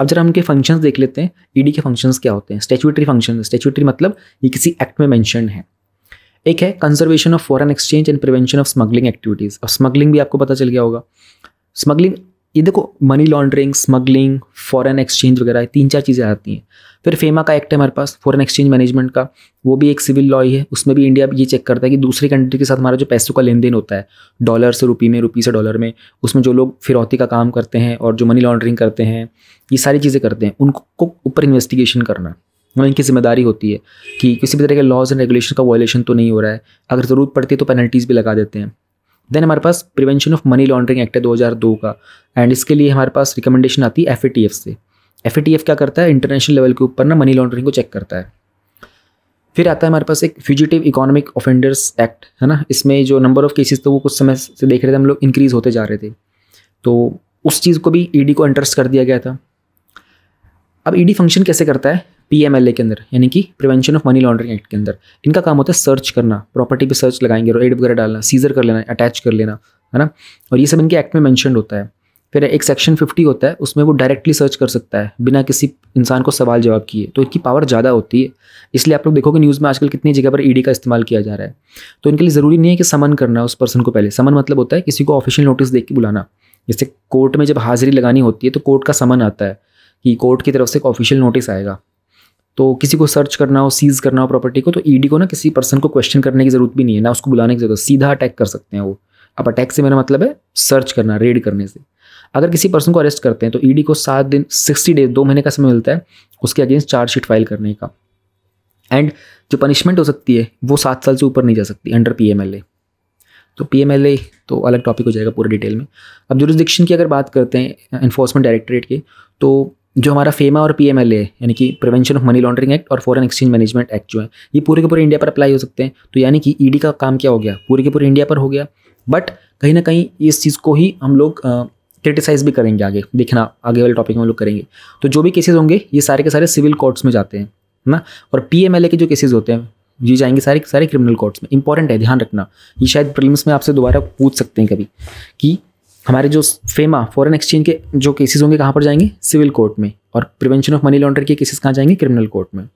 अब जरा उनके फंक्शंस देख लेते हैं, ईडी के फंक्शंस क्या होते हैं। स्टैट्यूटरी फंक्शन, स्टैट्यूटरी मतलब ये किसी एक्ट में मेंशन है। एक है conservation of foreign exchange and prevention of smuggling activities. अब स्मगलिंग भी आपको पता चल गया होगा, स्मगलिंग, ये देखो money laundering, smuggling, foreign exchange वगैरह 3-4 चीज़ें आती हैं। फिर फेमा का एक्ट है हमारे पास, फॉरेन एक्सचेंज मैनेजमेंट का, वो भी एक सिविल लॉ ही है। उसमें भी इंडिया ये चेक करता है कि दूसरी कंट्री के साथ हमारा जो पैसों का लेन देन होता है, डॉलर से रुपये में, रुपये से डॉलर में, उसमें जो लोग फिरौती का काम करते हैं और जो मनी लॉन्ड्रिंग करते हैं, ये सारी चीज़ें करते हैं, उनको ऊपर इन्वेस्टिगेशन करना इनकी जिम्मेदारी होती है कि किसी भी तरह के लॉज एंड रेगुलेशन का वायलेशन तो नहीं हो रहा है, अगर ज़रूरत पड़ती है तो पेनल्टीज़ भी लगा देते हैं। देन हमारे पास prevention of money laundering act है 2002 का, एंड इसके लिए हमारे पास रिकमेंडेशन आती है एफएटीएफ से। एफएटीएफ क्या करता है, इंटरनेशनल लेवल के ऊपर ना मनी लॉन्ड्रिंग को चेक करता है। फिर आता है हमारे पास एक फ्यूजिटिव इकोनॉमिक ऑफेंडर्स एक्ट, है ना, इसमें जो नंबर ऑफ केसेस तो वो कुछ समय से देख रहे थे हम लोग इंक्रीज़ होते जा रहे थे, तो उस चीज़ को भी ईडी को इंटरेस्ट कर दिया गया था। अब ईडी फंक्शन कैसे करता है, पीएमएलए के अंदर, यानी कि prevention of money laundering act के अंदर इनका काम होता है सर्च करना, प्रॉपर्टी पे सर्च लगाएंगे, रेड वगैरह डालना, सीजर कर लेना, अटैच कर लेना, है ना, और ये सब इनके एक्ट में मेंशन होता है। फिर एक सेक्शन 50 होता है, उसमें वो डायरेक्टली सर्च कर सकता है बिना किसी इंसान को सवाल जवाब किए, तो इनकी पावर ज़्यादा होती है। इसलिए आप लोग देखोगे न्यूज़ में आजकल कितनी जगह पर ईडी का इस्तेमाल किया जा रहा है। तो इनके लिए ज़रूरी नहीं है कि समन करना उस पर्सन को, पहले समन मतलब होता है किसी को ऑफिशियल नोटिस दे के बुलाना, जैसे कोर्ट में जब हाजिरी लगानी होती है तो कोर्ट का समन आता है कि कोर्ट की तरफ से एक ऑफिशियल नोटिस आएगा। तो किसी को सर्च करना हो, सीज़ करना हो प्रॉपर्टी को, तो ईडी को ना किसी पर्सन को क्वेश्चन करने की ज़रूरत भी नहीं है, ना उसको बुलाने की ज़रूरत, सीधा अटैक कर सकते हैं वो। अब अटैक से मेरा मतलब है सर्च करना, रेड करने से। अगर किसी पर्सन को अरेस्ट करते हैं तो ईडी को 7 दिन, 60 डेज, 2 महीने का समय मिलता है उसके अगेंस्ट चार्जशीट फाइल करने का। एंड जो पनिशमेंट हो सकती है वो 7 साल से ऊपर नहीं जा सकती अंडर पीएमएलए। तो पीएमएलए तो अलग टॉपिक हो जाएगा पूरे डिटेल में। अब जुरिसडिक्शन की अगर बात करते हैं एनफोर्समेंट डायरेक्टरेट के, तो जो हमारा फेमा और पीएमएलए है, यानी कि prevention of money laundering act और फॉरेन एक्सचेंज मैनेजमेंट एक्ट जो है, ये पूरे के पूरे इंडिया पर अप्लाई हो सकते हैं। तो यानी कि ईडी का काम क्या हो गया, पूरे के पूरे इंडिया पर हो गया। बट कहीं ना कहीं इस चीज़ को ही हम लोग क्रिटिसाइज़ भी करेंगे, आगे देखना, आगे वाले टॉपिक में हम लोग करेंगे। तो जो भी केसेज होंगे ये सारे के सारे सिविल कोर्ट्स में जाते हैं ना, और पीएमएलए के जो केसेज होते हैं ये जाएंगे सारे सारे क्रिमिनल कोर्ट्स में। इंपॉर्टेंट है, ध्यान रखना, ये शायद प्रीलिम्स में आपसे दोबारा पूछ सकते हैं कभी कि हमारे जो फेमा फॉरेन एक्सचेंज के जो केसेस होंगे कहाँ पर जाएंगे, सिविल कोर्ट में, और प्रिवेंशन ऑफ मनी लॉन्ड्रिंग के केसेस कहाँ जाएंगे, क्रिमिनल कोर्ट में।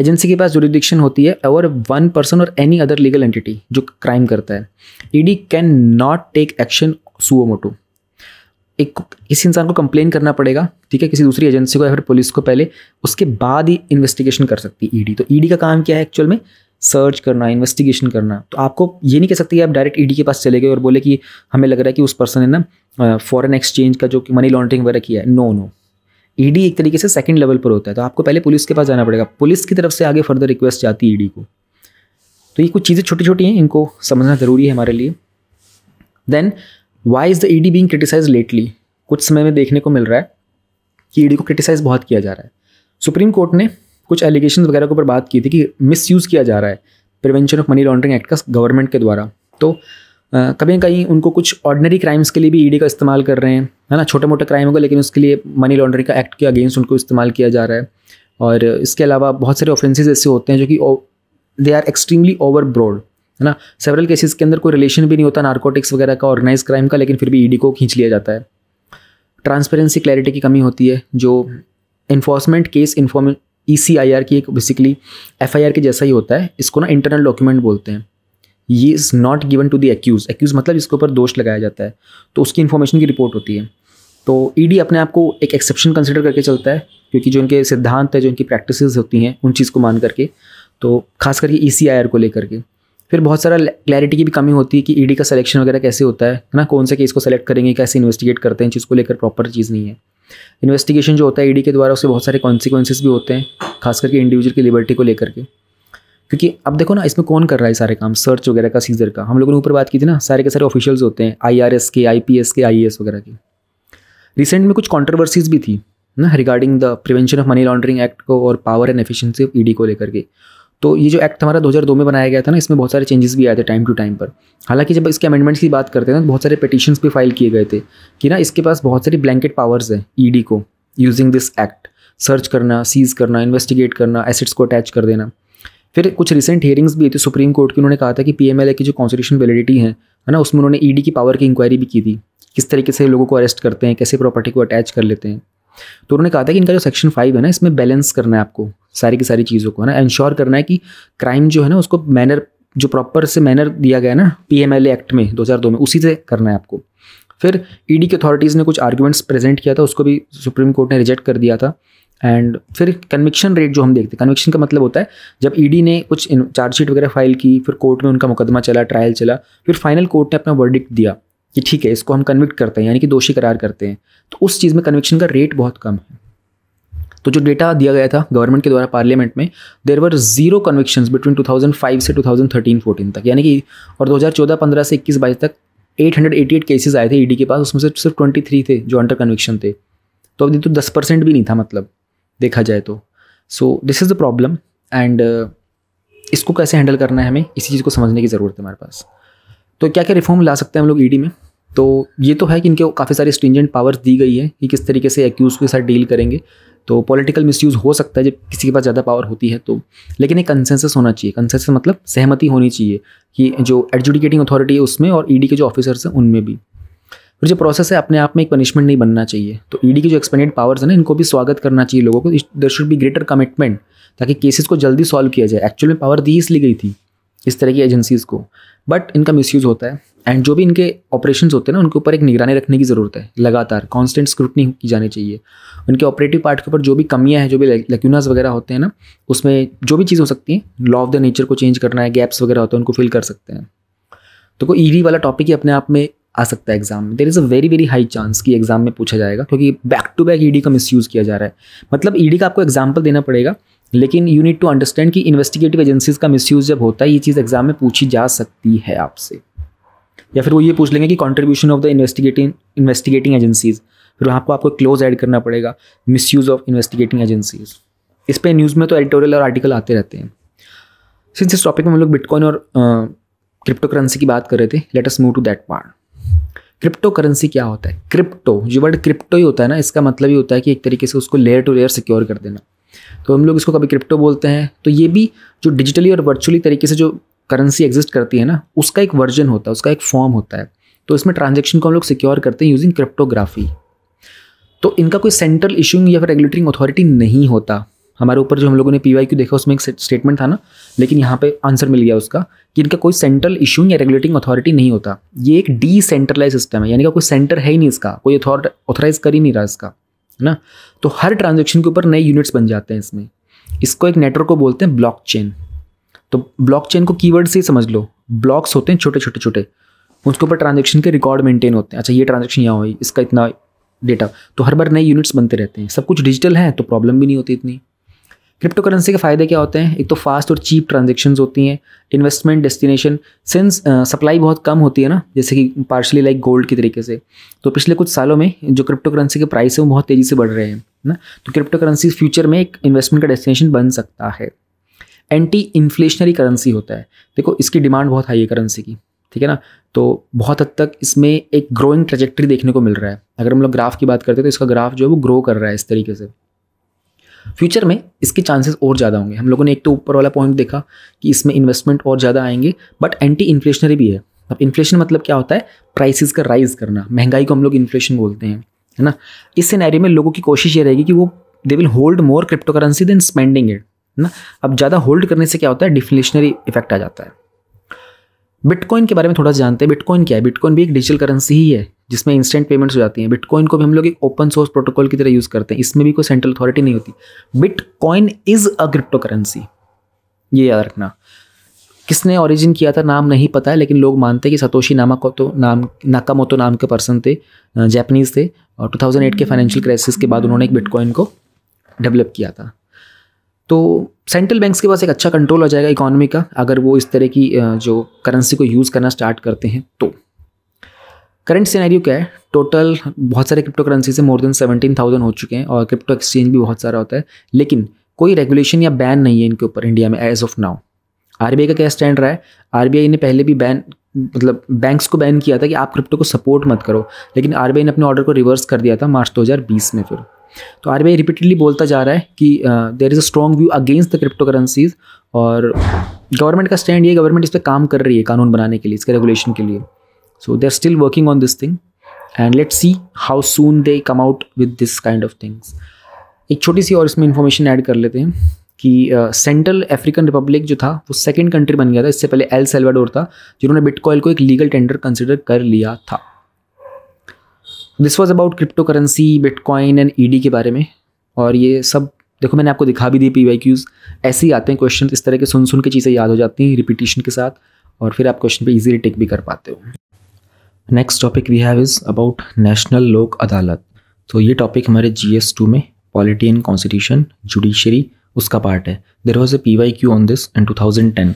एजेंसी के पास जुरिडिक्शन होती है ओवर वन पर्सन और एनी अदर लीगल एंटिटी जो क्राइम करता है। ED can not take action suo motu. एक किसी इंसान को कंप्लेन करना पड़ेगा, ठीक है, किसी दूसरी एजेंसी को या फिर पुलिस को पहले, उसके बाद ही इन्वेस्टिगेशन कर सकती है ईडी। तो ईडी का काम क्या है एक्चुअल में, सर्च करना, इन्वेस्टिगेशन करना। तो आपको ये नहीं कह सकती कि आप डायरेक्ट ईडी के पास चले गए और बोले कि हमें लग रहा है कि उस पर्सन ने ना फॉरेन एक्सचेंज का जो कि मनी लॉन्ड्रिंग वगैरह किया है। नो, ईडी एक तरीके से सेकंड लेवल पर होता है, तो आपको पहले पुलिस के पास जाना पड़ेगा, पुलिस की तरफ से आगे फर्दर रिक्वेस्ट जाती है ईडी को। तो ये कुछ चीज़ें छोटी छोटी हैं, इनको समझना ज़रूरी है हमारे लिए। Then why is the ED being criticised lately. कुछ समय में देखने को मिल रहा है कि ईडी को क्रिटिसाइज बहुत किया जा रहा है। सुप्रीम कोर्ट ने कुछ एलिगेशन वगैरह के ऊपर बात की थी कि मिसयूज़ किया जा रहा है prevention of money laundering act का गवर्नमेंट के द्वारा। तो कभी कहीं उनको कुछ ऑर्डिनरी क्राइम्स के लिए भी ईडी का इस्तेमाल कर रहे हैं, है ना, छोटे मोटे क्राइम होगा लेकिन उसके लिए मनी लॉन्ड्रिंग का एक्ट के अगेंस्ट उनको इस्तेमाल किया जा रहा है। और इसके अलावा बहुत सारे ऑफेंसेज ऐसे होते हैं जो कि they are extremely over broad, है ना। सेवरल केसेस के अंदर कोई रिलेशन भी नहीं होता नार्कोटिक्स वगैरह का, ऑर्गेनाइज क्राइम का, लेकिन फिर भी ईडी को खींच लिया जाता है। ट्रांसपेरेंसी क्लैरिटी की कमी होती है, जो इन्फोर्समेंट केस ECIR की एक बेसिकली FIR के जैसा ही होता है, इसको ना इंटरनल डॉक्यूमेंट बोलते हैं। ये is not given to the accused. Accused मतलब इसके ऊपर दोष लगाया जाता है, तो उसकी इन्फॉर्मेशन की रिपोर्ट होती है। तो ईडी अपने आप को एक एक्सेप्शन कंसिडर करके चलता है, क्योंकि जो उनके सिद्धांत है, जो उनकी प्रैक्टिसेस होती हैं, उन चीज़ को मान करके, तो खास करके ECIR को लेकर के। फिर बहुत सारा क्लैरिटी की भी कमी होती है कि ईडी का सिलेक्शन वगैरह कैसे होता है ना, कौन से केस को सेलेक्ट करेंगे, कैसे इन्वेस्टिगेट करते हैं, चीज़ को लेकर प्रॉपर चीज़ नहीं है। इन्वेस्टिगेशन जो होता है ईडी के द्वारा, उसके बहुत सारे कॉन्सिक्वेंसेस भी होते हैं, खास करके इंडिविजुअल की लिबर्टी को लेकर के। क्योंकि अब देखो ना, इसमें कौन कर रहा है सारे काम, सर्च वगैरह का, सीजर का, हम लोगों ने ऊपर बात की थी ना, सारे के सारे ऑफिशियल्स होते हैं IRS के, IPS के, IAS वगैरह के। रिसेंट में कुछ कॉन्ट्रोवर्सीज भी थी ना regarding the prevention of money laundering act को और power and efficiency of ED को लेकर के। तो ये जो एक्ट हमारा 2002 में बनाया गया था ना, इसमें बहुत सारे चेंजेस भी आए थे टाइम टू टाइम पर। हालांकि जब इसके अमेंडमेंट्स की बात करते हैं ना, बहुत सारे पिटिशंस भी फाइल किए गए थे कि ना इसके पास बहुत सारी ब्लैंकेट पावर्स हैं ईडी को, यूजिंग दिस एक्ट, सर्च करना, सीज करना, इन्वेस्टिगेट करना, एसेट्स को अटैच कर देना। फिर कुछ रिसेंट हियरिंग्स भी थी सुप्रीम कोर्ट की, उन्होंने कहा था कि PMLA की जो कॉन्स्टिट्यूशन वैलिडिटी है ना, उसमें उन्होंने ईडी की पावर की इंक्वायरी भी की थी, किस तरीके से लोगों को अरेस्ट करते हैं, कैसे प्रॉपर्टी को अटैच कर लेते हैं। तो उन्होंने कहा था कि इनका जो सेक्शन 5 है ना, इसमें बैलेंस करना है आपको सारी की सारी चीज़ों को, है ना, इंश्योर करना है कि क्राइम जो है ना, उसको मैनर जो प्रॉपर से मैनर दिया गया है ना PMLA एक्ट में 2002 में, उसी से करना है आपको। फिर ईडी की अथॉरिटीज़ ने कुछ आर्ग्यूमेंट्स प्रेजेंट किया था, उसको भी सुप्रीम कोर्ट ने रिजेक्ट कर दिया था। एंड फिर कन्विक्शन रेट जो हम देखते हैं, कन्विक्शन का मतलब होता है जब ईडी ने कुछ चार्जशीट वगैरह फाइल की, फिर कोर्ट में उनका मुकदमा चला, ट्रायल चला, फिर फाइनल कोर्ट ने अपना वर्डिक्ट दिया कि ठीक है, इसको हम कन्विक्ट करते हैं, यानी कि दोषी करार करते हैं, तो उस चीज़ में कन्विक्शन का रेट बहुत कम है। तो जो डेटा दिया गया था गवर्नमेंट के द्वारा पार्लियामेंट में, देयर वर 0 कन्विक्शंस बिटवीन 2005 से 2013-14 तक, यानी कि, और 2014-15 से 21-22 तक 888 केसेस आए थे ईडी के पास, उसमें से सिर्फ 23 थे जो अंडर कन्विक्शन थे। तो अब ये तो 10% भी नहीं था, मतलब देखा जाए तो। So this is the problem, and इसको कैसे हैंडल करना है हमें, इसी चीज़ को समझने की ज़रूरत है हमारे पास। तो क्या क्या रिफॉर्म ला सकते हैं हम लोग ईडी में? तो ये तो है कि इनके काफ़ी सारी स्ट्रिंजेंट पावर्स दी गई है कि किस तरीके से एक्यूज़ के साथ डील करेंगे। तो पॉलिटिकल मिसयूज़ हो सकता है जब किसी के पास ज़्यादा पावर होती है तो, लेकिन एक कंसेंसस होना चाहिए। कंसेंसस मतलब सहमति होनी चाहिए कि जो एडजुडिकेटिंग अथॉरिटी है उसमें और ईडी के जो ऑफिसर्स हैं उनमें भी। फिर जो प्रोसेस है अपने आप में एक पनिशमेंट नहीं बनना चाहिए। तो ईडी की जो एक्सपेंडेड पावर्स है ना, इनको भी स्वागत करना चाहिए लोगों को। There should be greater commitment ताकि केसेस को जल्दी सॉल्व किया जाए। एक्चुअल में पावर दी इसलिए गई थी इस तरह की एजेंसीज़ को, बट इनका मिसयूज़ होता है। एंड जो भी इनके ऑपरेशंस होते हैं ना, उनके ऊपर एक निगरानी रखने की ज़रूरत है, लगातार कांस्टेंट स्क्रूटनी की जानी चाहिए। उनके ऑपरेटिव पार्ट के ऊपर जो भी कमियां हैं, जो भी लैक्यूनास वगैरह होते हैं ना, उसमें जो भी चीज़ हो सकती है, लॉ ऑफ द नेचर को चेंज करना है, गैप्स वगैरह होते हैं उनको फिल कर सकते हैं। तो कोई ईडी वाला टॉपिक ही अपने आप में आ सकता है एग्जाम में। There is a very very high chance कि एग्जाम में पूछा जाएगा, क्योंकि बैक टू बैक ईडी का मिसयूज़ किया जा रहा है। मतलब ईडी का आपको एग्जाम्पल देना पड़ेगा, लेकिन यू नीड टू अंडरस्टैंड कि इन्वेस्टिगेटिव एजेंसीज़ का मिसयूज़ जब होता है, ये चीज़ एग्जाम में पूछी जा सकती है आपसे। या फिर वो ये पूछ लेंगे कि contribution of the investigating agencies, फिर वहाँ पर आपको क्लोज ऐड करना पड़ेगा, मिसयूज़ ऑफ इन्वेस्टिगेटिंग एजेंसीज़। इस पर न्यूज़ में तो एडिटोरियल और आर्टिकल आते रहते हैं। सिंस इस टॉपिक में हम लोग बिटकॉइन और क्रिप्टो करेंसी की बात कर रहे थे, let us move to that part. Crypto currency क्या होता है? क्रिप्टो, जो वर्ड क्रिप्टो ही होता है ना, इसका मतलब ही होता है कि एक तरीके से उसको लेयर टू लेयर सिक्योर कर देना। तो हम लोग इसको कभी क्रिप्टो बोलते हैं। तो ये भी जो डिजिटली और वर्चुअली तरीके से जो करेंसी एग्जिस्ट करती है ना, उसका एक वर्जन होता है, उसका एक फॉर्म होता है। तो इसमें ट्रांजेक्शन को हम लोग सिक्योर करते हैं यूजिंग क्रिप्टोग्राफी। तो इनका कोई सेंट्रल इश्यूइंग या फिर रेगुलेटरिंग अथॉरिटी नहीं होता। हमारे ऊपर जो हम लोगों ने पीवाईक्यू देखा उसमें एक स्टेटमेंट था ना, लेकिन यहाँ पे आंसर मिल गया उसका कि इनका कोई सेंट्रल इश्यूइंग या रेगुलेटिंग अथॉरिटी नहीं होता। ये एक डिसेंट्रलाइज सिस्टम है, यानी कि कोई सेंटर है ही नहीं इसका, कोई ऑथराइज कर ही नहीं रहा इसका, है ना। तो हर ट्रांजेक्शन के ऊपर नए यूनिट्स बन जाते हैं इसमें। इसको एक नेटवर्क को बोलते हैं ब्लॉकचेन। तो ब्लॉकचेन को कीवर्ड से ही समझ लो, ब्लॉक्स होते हैं छोटे छोटे छोटे, उसके ऊपर ट्रांजेक्शन के रिकॉर्ड मेंटेन होते हैं। अच्छा ये ट्रांजेक्शन यहाँ हुई, इसका इतना डेटा, तो हर बार नए यूनिट्स बनते रहते हैं। सब कुछ डिजिटल है तो प्रॉब्लम भी नहीं होती इतनी। क्रिप्टो करेंसी के फ़ायदे क्या होते हैं? एक तो फास्ट और चीप ट्रांजेक्शन्स होती हैं। इन्वेस्टमेंट डेस्टिनेशन, सिंस सप्लाई बहुत कम होती है ना, जैसे कि पार्शली लाइक गोल्ड की तरीके से, तो पिछले कुछ सालों में जो क्रिप्टो करेंसी के प्राइस हैं वो बहुत तेज़ी से बढ़ रहे हैं ना। तो क्रिप्टो करेंसी फ्यूचर में एक इन्वेस्टमेंट का डेस्टिनेशन बन सकता है। एंटी इन्फ्लेशनरी करेंसी होता है, देखो इसकी डिमांड बहुत हाई है करेंसी की, ठीक है ना। तो बहुत हद तक इसमें एक ग्रोइंग ट्रैजेक्टरी देखने को मिल रहा है। अगर हम लोग ग्राफ की बात करते हैं तो इसका ग्राफ जो है वो ग्रो कर रहा है इस तरीके से। फ्यूचर में इसके चांसेस और ज़्यादा होंगे। हम लोगों ने एक तो ऊपर वाला पॉइंट देखा कि इसमें इन्वेस्टमेंट और ज़्यादा आएंगे, बट एंटी इन्फ्लेशनरी भी है। अब इन्फ्लेशन मतलब क्या होता है? प्राइसेस का राइज करना, महंगाई को हम लोग इन्फ्लेशन बोलते हैं, है ना। इस सिनेरियो में लोगों की कोशिश ये रहेगी कि वो they will hold more crypto currency than spending it, है ना। अब ज़्यादा होल्ड करने से क्या होता है? डिफ्लेशनरी इफेक्ट आ जाता है। बिटकॉइन के बारे में थोड़ा जानते हैं। बिटकॉइन क्या है? बिटकॉइन भी एक डिजिटल करेंसी ही है जिसमें इंस्टेंट पेमेंट्स हो जाती हैं। बिटकॉइन को भी हम लोग एक ओपन सोर्स प्रोटोकॉल की तरह यूज़ करते हैं, इसमें भी कोई सेंट्रल अथॉरिटी नहीं होती। Bitcoin is a crypto currency, ये याद रखना। किसने ऑरिजिन किया था नाम नहीं पता है, लेकिन लोग मानते हैं कि सतोशी नाकामोतो नाम के पर्सन थे, जैपनीज़ थे, और 2008 के फाइनेंशियल क्राइसिस के बाद उन्होंने एक बिटकॉइन को डेवलप किया था। तो सेंट्रल बैंक्स के पास एक अच्छा कंट्रोल हो जाएगा इकोनॉमी का, अगर वो इस तरह की जो करेंसी को यूज़ करना स्टार्ट करते हैं तो। करंट सिनेरियो क्या है? टोटल बहुत सारे क्रिप्टो करेंसी से मोर देन 17,000 हो चुके हैं, और क्रिप्टो एक्सचेंज भी बहुत सारा होता है, लेकिन कोई रेगुलेशन या बैन नहीं है इनके ऊपर इंडिया में एज ऑफ नाउ। आरबीआई का क्या स्टैंड रहा है? आरबीआई ने पहले भी बैन, मतलब बैंक्स को बैन किया था कि आप क्रिप्टो को सपोर्ट मत करो, लेकिन आरबीआई ने अपने ऑर्डर को रिवर्स कर दिया था मार्च 2020 में। फिर तो आरबीआई रिपीटेडली बोलता जा रहा है कि there is a strong view against the crypto currencies, और गवर्नमेंट का स्टैंड ये, गवर्नमेंट इस पर काम कर रही है कानून बनाने के लिए, इसके रेगुलेशन के लिए। So they are still working on this thing and let's see how soon they come out with this kind of things. एक छोटी सी और इसमें इन्फॉर्मेशन ऐड कर लेते हैं कि सेंट्रल अफ्रीकन रिपब्लिक जो था वो सेकंड कंट्री बन गया था, इससे पहले एल साल्वाडोर था, जिन्होंने बिटकॉइन को एक लीगल टेंडर कंसिडर कर लिया था। This was about crypto currency, bitcoin and ED के बारे में। और ये सब देखो मैंने आपको दिखा भी दिए, पीवाईक्यूज ऐसे ही आते हैं क्वेश्चन, इस तरह के सुन सुन के चीज़ें याद हो जाती हैं रिपीटिशन के साथ, और फिर आप क्वेश्चन पे इजीली टिक भी कर पाते हो। Next topic we have is about national Lok Adalat. तो ये टॉपिक हमारे GS2 में पॉलिटी एंड कॉन्स्टिट्यूशन जुडिशरी उसका पार्ट है। There was a PYQ on this in 2010।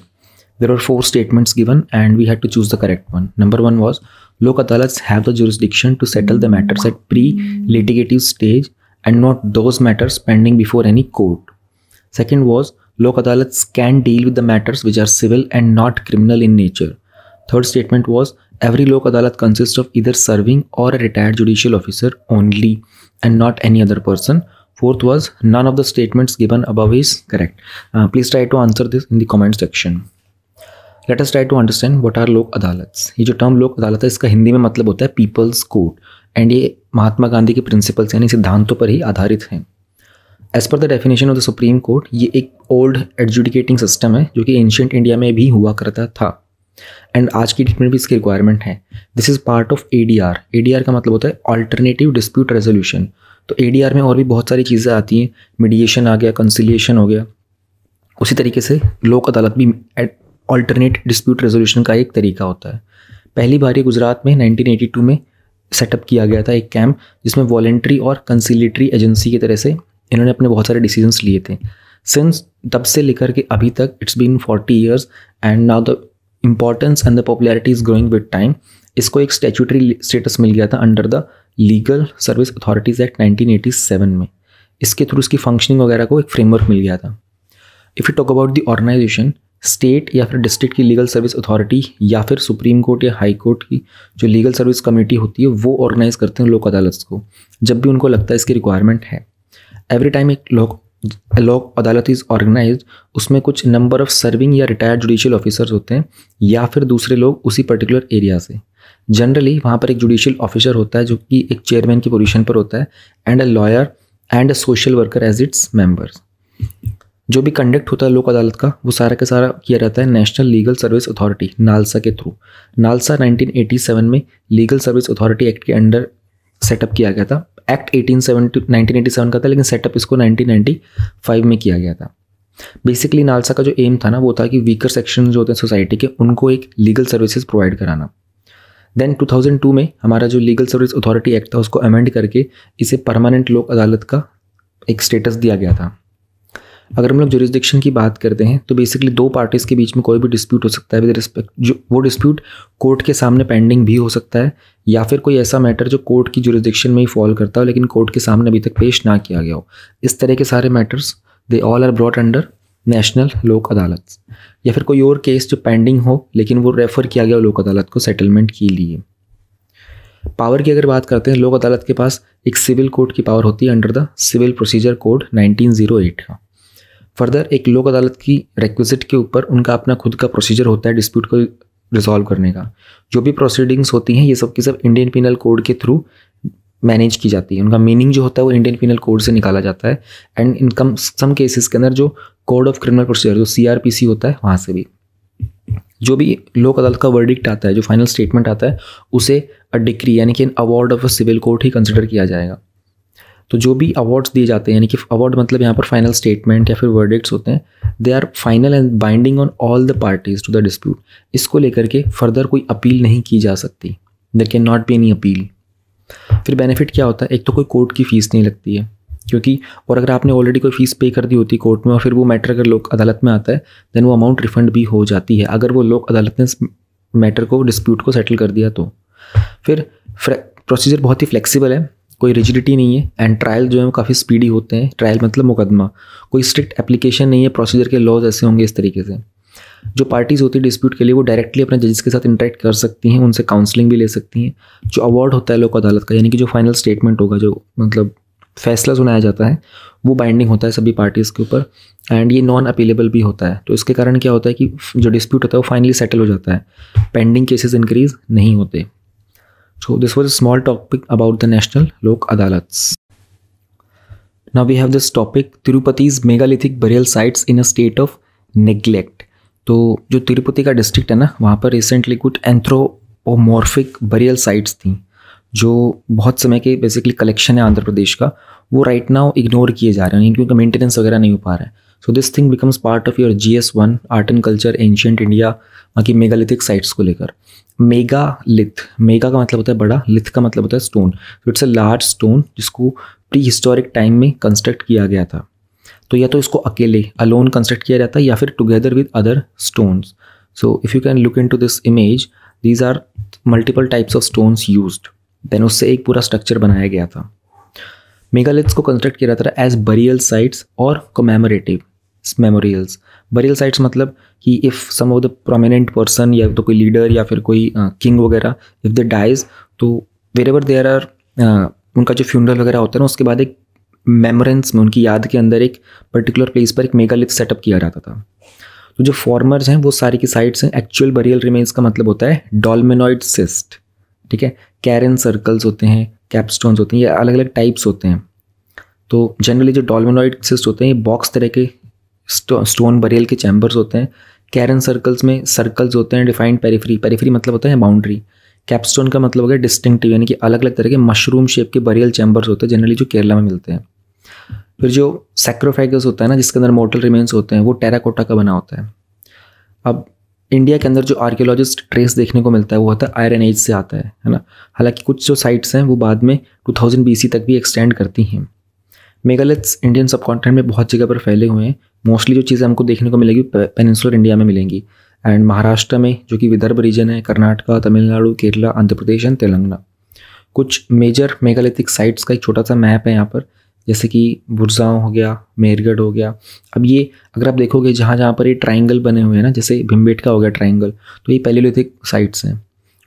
There were four statements given and we had to choose the correct one. Number one was, Lok Adalats have the jurisdiction to settle the matters at pre-litigative stage and not those matters pending before any court. Second was, Lok Adalats can deal with the matters which are civil and not criminal in nature. Third statement was, every Lok Adalat consists of either serving or a retired judicial officer only and not any other person. Fourth was, none of the statements given above is correct. Please try to answer this in the comment section. Let us try to understand what are Lok Adalats. ये जो term लोक अदालत है इसका हिंदी में मतलब होता है पीपल्स कोर्ट, एंड ये महात्मा गांधी के प्रिंसिपल्स यानी सिद्धांतों पर ही आधारित हैं। As per the definition of the supreme court, ये एक ओल्ड एडजुडिकेटिंग सिस्टम है जो कि एंशिएंट इंडिया में भी हुआ करता था, एंड आज की डेट में भी इसकी रिक्वायरमेंट है। This is part of ADR। ADR का मतलब होता है ऑल्टरनेटिव डिस्प्यूट रेजोल्यूशन। तो ADR में और भी बहुत सारी चीज़ें आती हैं, मीडिएशन आ गया, कंसिलिएशन हो गया, उसी तरीके से लोक अदालत भी ऑल्टरनेट डिस्प्यूट रेजोल्यूशन का एक तरीका होता है। पहली बार ये गुजरात में 1982 में सेटअप किया गया था एक कैंप, जिसमें वॉलेंट्री और कंसिलेटरी एजेंसी की तरह से इन्होंने अपने बहुत सारे डिसीजंस लिए थे। सिंस तब से लेकर के अभी तक it's been 40 years and now the importance and the popularity is growing with time. इसको एक स्टैट्यूटरी स्टेटस मिल गया था under the legal service authorities act 1987 में। इसके थ्रू इसकी फंक्शनिंग वगैरह को एक फ्रेमवर्क मिल गया था। If you talk about the organisation, state या फिर डिस्ट्रिक्ट की लीगल सर्विस अथॉरिटी या फिर सुप्रीम कोर्ट या हाई कोर्ट की जो लीगल सर्विस कमेटी होती है वो ऑर्गेनाइज करते हैं लोक अदालत को, जब भी उनको लगता है इसकी रिक्वायरमेंट है। एवरी टाइम एक लोक लोक अदालत इज़ ऑर्गेनाइज, उसमें कुछ नंबर ऑफ सर्विंग या रिटायर्ड जुडिशियल ऑफिसर्स होते हैं या फिर दूसरे लोग उसी पर्टिकुलर एरिया से। जनरली वहाँ पर एक जुडिशियल ऑफिसर होता है जो कि एक चेयरमैन की पोजीशन पर होता है, and a lawyer and a social worker as its members. जो भी कंडक्ट होता है लोक अदालत का वो सारा का सारा किया जाता है national legal service authority NALSA के थ्रू। नालसा 1987 में लीगल सर्विस अथॉरिटी एक्ट के अंडर सेटअप किया गया था। एक्ट 1987 का था, लेकिन सेटअप इसको 1995 में किया गया था। बेसिकली नालसा का जो एम था ना वो था कि वीकर सेक्शन जो होते हैं सोसाइटी के उनको एक लीगल सर्विसेज प्रोवाइड कराना। देन 2002 में हमारा जो लीगल सर्विस अथॉरिटी एक्ट था उसको अमेंड करके इसे परमानेंट लोक अदालत का एक स्टेटस दिया गया था। अगर हम लोग ज्यूरिसडिक्शन की बात करते हैं तो बेसिकली दो पार्टीज़ के बीच में कोई भी डिस्प्यूट हो सकता है विद रिस्पेक्ट, जो वो डिस्प्यूट कोर्ट के सामने पेंडिंग भी हो सकता है या फिर कोई ऐसा मैटर जो कोर्ट की ज्यूरिसडिक्शन में ही फॉल करता हो लेकिन कोर्ट के सामने अभी तक पेश ना किया गया हो। इस तरह के सारे matters they all are brought under national Lok Adalat. या फिर कोई और केस जो पेंडिंग हो लेकिन वो रेफ़र किया गया हो लोक अदालत को सेटलमेंट के लिए। पावर की अगर बात करते हैं, लोक अदालत के पास एक सिविल कोर्ट की पावर होती है under the civil procedure code 1908 का। फर्दर एक लोक अदालत की रिक्विजिट के ऊपर उनका अपना खुद का प्रोसीजर होता है डिस्प्यूट को रिजॉल्व करने का। जो भी प्रोसीडिंग्स होती हैं ये सब की सब इंडियन पिनल कोड के थ्रू मैनेज की जाती है। उनका मीनिंग जो होता है वो इंडियन पिनल कोड से निकाला जाता है, and in come some cases के अंदर जो कोड ऑफ क्रिमिनल प्रोसीजर जो CRPC होता है वहाँ से भी जो भी लोक अदालत का वर्डिक्ट आता है, जो फाइनल स्टेटमेंट आता है, उसे अ डिक्री यानी कि an award of a civil court ही कंसिडर किया जाएगा। तो जो भी अवार्ड्स दिए जाते हैं, यानी कि अवार्ड मतलब यहाँ पर फाइनल स्टेटमेंट या फिर वर्डिक्ट्स होते हैं, they are final and binding on all the parties to the dispute. इसको लेकर के फर्दर कोई अपील नहीं की जा सकती, there can not be any appeal. फिर बेनिफिट क्या होता है, एक तो कोई कोर्ट की फ़ीस नहीं लगती है, क्योंकि और अगर आपने ऑलरेडी कोई फीस पे कर दी होती कोर्ट में और फिर वो मैटर अगर लोक अदालत में आता है देन वो अमाउंट रिफंड भी हो जाती है अगर वो लोक अदालत ने इस मैटर को डिस्प्यूट को सेटल कर दिया तो। फिर प्रोसीजर बहुत ही फ्लेक्सिबल है, कोई रिजिडिटी नहीं है, एंड ट्रायल जो है वो काफ़ी स्पीडी होते हैं। ट्रायल मतलब मुकदमा, कोई स्ट्रिक्ट एप्लीकेशन नहीं है प्रोसीजर के लॉज ऐसे होंगे इस तरीके से। जो पार्टीज़ होती है डिस्प्यूट के लिए वो डायरेक्टली अपने जजेस के साथ इंटरेक्ट कर सकती हैं, उनसे काउंसलिंग भी ले सकती हैं। जो अवार्ड होता है लोक अदालत का यानी कि जो फाइनल स्टेटमेंट होगा, जो मतलब फैसला सुनाया जाता है, वो बाइंडिंग होता है सभी पार्टीज़ के ऊपर, एंड ये नॉन अपीलेबल भी होता है। तो इसके कारण क्या होता है कि जो डिस्प्यूट होता है वो फाइनली सेटल हो जाता है, पेंडिंग केसेस इंक्रीज नहीं होते। So this was a small topic about the National Lok Adalats. Now we have this topic, Tirupati's megalithic burial sites in a state of neglect. तो जो तिरुपति का डिस्ट्रिक्ट है ना वहाँ पर रिसेंटली कुछ एंथ्रोपोमॉर्फिक बरियल साइट्स थी जो बहुत समय के बेसिकली कलेक्शन है आंध्र प्रदेश का, वो राइट नाउ इग्नोर किए जा रहे हैं क्योंकि मेंटेनेंस वगैरह नहीं हो पा रहा है। So this thing becomes part of your GS1 art and culture ancient India, बाकी मेगालिथिक साइट्स को लेकर। मेगालिथ, मेगा का मतलब होता है बड़ा, लिथ का मतलब होता है स्टोन। तो इट्स अ लार्ज स्टोन जिसको प्री हिस्टोरिक टाइम में कंस्ट्रक्ट किया गया था। तो या तो इसको अकेले अलोन कंस्ट्रक्ट किया जाता है या फिर together with other stones. So if you can look into this image, these are multiple types of stones used, then उससे एक पूरा स्ट्रक्चर बनाया गया था। मेगालिथ्स को कंस्ट्रक्ट किया जाता था एज बरियल साइट्स और कमेमोरेटिव मेमोरियल्स। बरियल साइट्स मतलब कि if some of the prominent person या तो कोई लीडर या फिर कोई किंग वगैरह इफ़ दे डाइज, तो वेर एवर देयर आर उनका जो फ्यूनरल वगैरह होता है ना उसके बाद एक मेमोरेंस में उनकी याद के अंदर एक पर्टिकुलर प्लेस पर एक मेगालिथ सेटअप किया जाता था। तो जो फॉर्मर्स हैं वो सारी की साइट्स हैं। एक्चुअल बरियल रिमेन्स का मतलब होता है डॉल्मेनॉइड सिस्ट, ठीक है। कैरन सर्कल्स होते हैं, कैपस्टोन्स होते हैं, ये अलग अलग टाइप्स होते हैं। तो जनरली जो डॉल्मेनॉइड सिस्ट होते हैं ये बॉक्स तरह के स्टोन बरियल के चैम्बर्स होते हैं। कैरन सर्कल्स में सर्कल्स होते हैं डिफाइंड पेरीफ्री, पेरीफ्री मतलब होता है बाउंड्री। कैपस्टोन का मतलब हो गया डिस्टिंक्टिव, यानी कि अलग अलग तरह के मशरूम शेप के बरियल चैम्बर्स होते हैं जनरली जो केरला में मिलते हैं। फिर जो सैक्रोफेगस होता है ना जिसके अंदर मोर्टल रिमेन्स होते हैं वो टेराकोटा का बना होता है। अब इंडिया के अंदर जो आर्कियोलॉजिस्ट ट्रेस देखने को मिलता है वो होता है आयरन एज से आता है ना। हालांकि कुछ जो साइट्स हैं वो बाद में 2000 BC तक भी एक्सटेंड करती हैं। मेगालिथ्स इंडियन सबकॉन्टिनेंट में बहुत जगह पर फैले हुए हैं। मोस्टली जो चीज़ें हमको देखने को मिलेगी पेनिनसुलर इंडिया में मिलेंगी, एंड महाराष्ट्र में जो कि विदर्भ रीजन है, कर्नाटका, तमिलनाडु, केरला, आंध्र प्रदेश एंड तेलंगाना। कुछ मेजर मेगालिथिक साइट्स का एक छोटा सा मैप है यहाँ पर, जैसे कि बुरजाओं हो गया, मेहरगढ़ हो गया। अब ये अगर आप देखोगे जहाँ जहाँ पर ये ट्राइंगल बने हुए हैं ना, जैसे भिम्बेटका हो गया ट्राइंगल, तो ये पैलियोलिथिक साइट्स हैं।